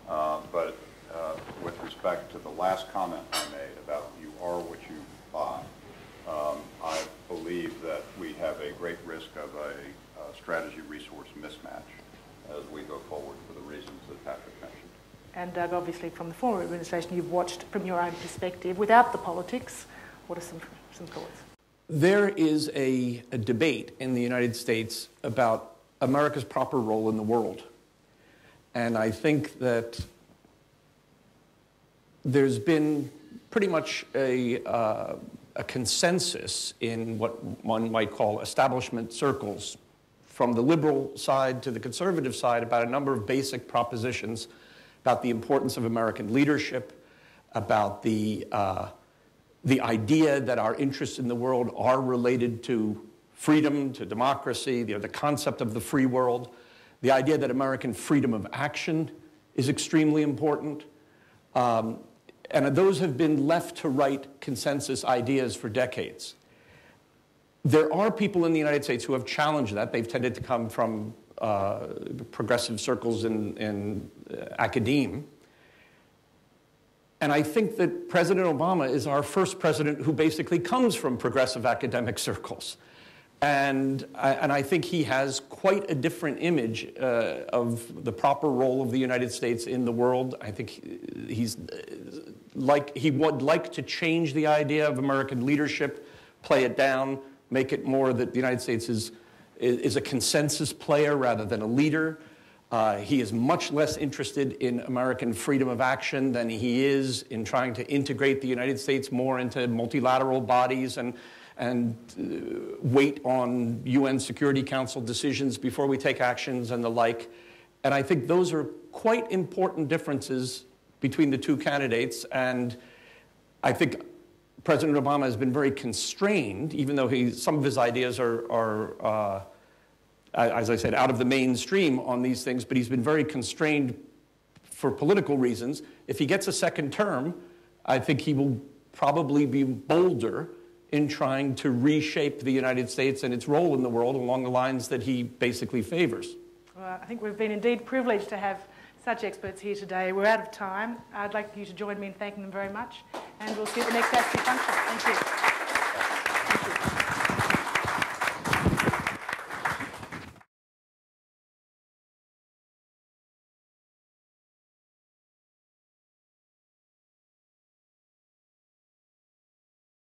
Uh, but uh, with respect to the last comment I made about you are what you buy, um, I believe that we have a great risk of a, a strategy resource mismatch as we go forward for the reasons that Patrick mentioned. And Doug, obviously from the former administration, you've watched from your own perspective, without the politics, what are some, some thoughts? There is a, a debate in the United States about America's proper role in the world. And I think that there's been pretty much a, uh, a consensus in what one might call establishment circles, from the liberal side to the conservative side, about a number of basic propositions about the importance of American leadership, about the, uh, the idea that our interests in the world are related to freedom, to democracy, the, the concept of the free world, the idea that American freedom of action is extremely important. Um, and those have been left-to-right consensus ideas for decades. There are people in the United States who have challenged that. They've tended to come from uh, progressive circles in, in uh, academe. And I think that President Obama is our first president who basically comes from progressive academic circles. And I, and I think he has quite a different image uh, of the proper role of the United States in the world. I think he, he's like, he would like to change the idea of American leadership, play it down, make it more that the United States is, is a consensus player rather than a leader. Uh, he is much less interested in American freedom of action than he is in trying to integrate the United States more into multilateral bodies and, and uh, wait on U N Security Council decisions before we take actions and the like. And I think those are quite important differences between the two candidates. And I think President Obama has been very constrained, even though he, some of his ideas are, are uh, as I said, out of the mainstream on these things, but he's been very constrained for political reasons. If he gets a second term, I think he will probably be bolder in trying to reshape the United States and its role in the world along the lines that he basically favors. Well, I think we've been indeed privileged to have such experts here today. We're out of time. I'd like you to join me in thanking them very much, and we'll see you at the next A S P I function. Thank you.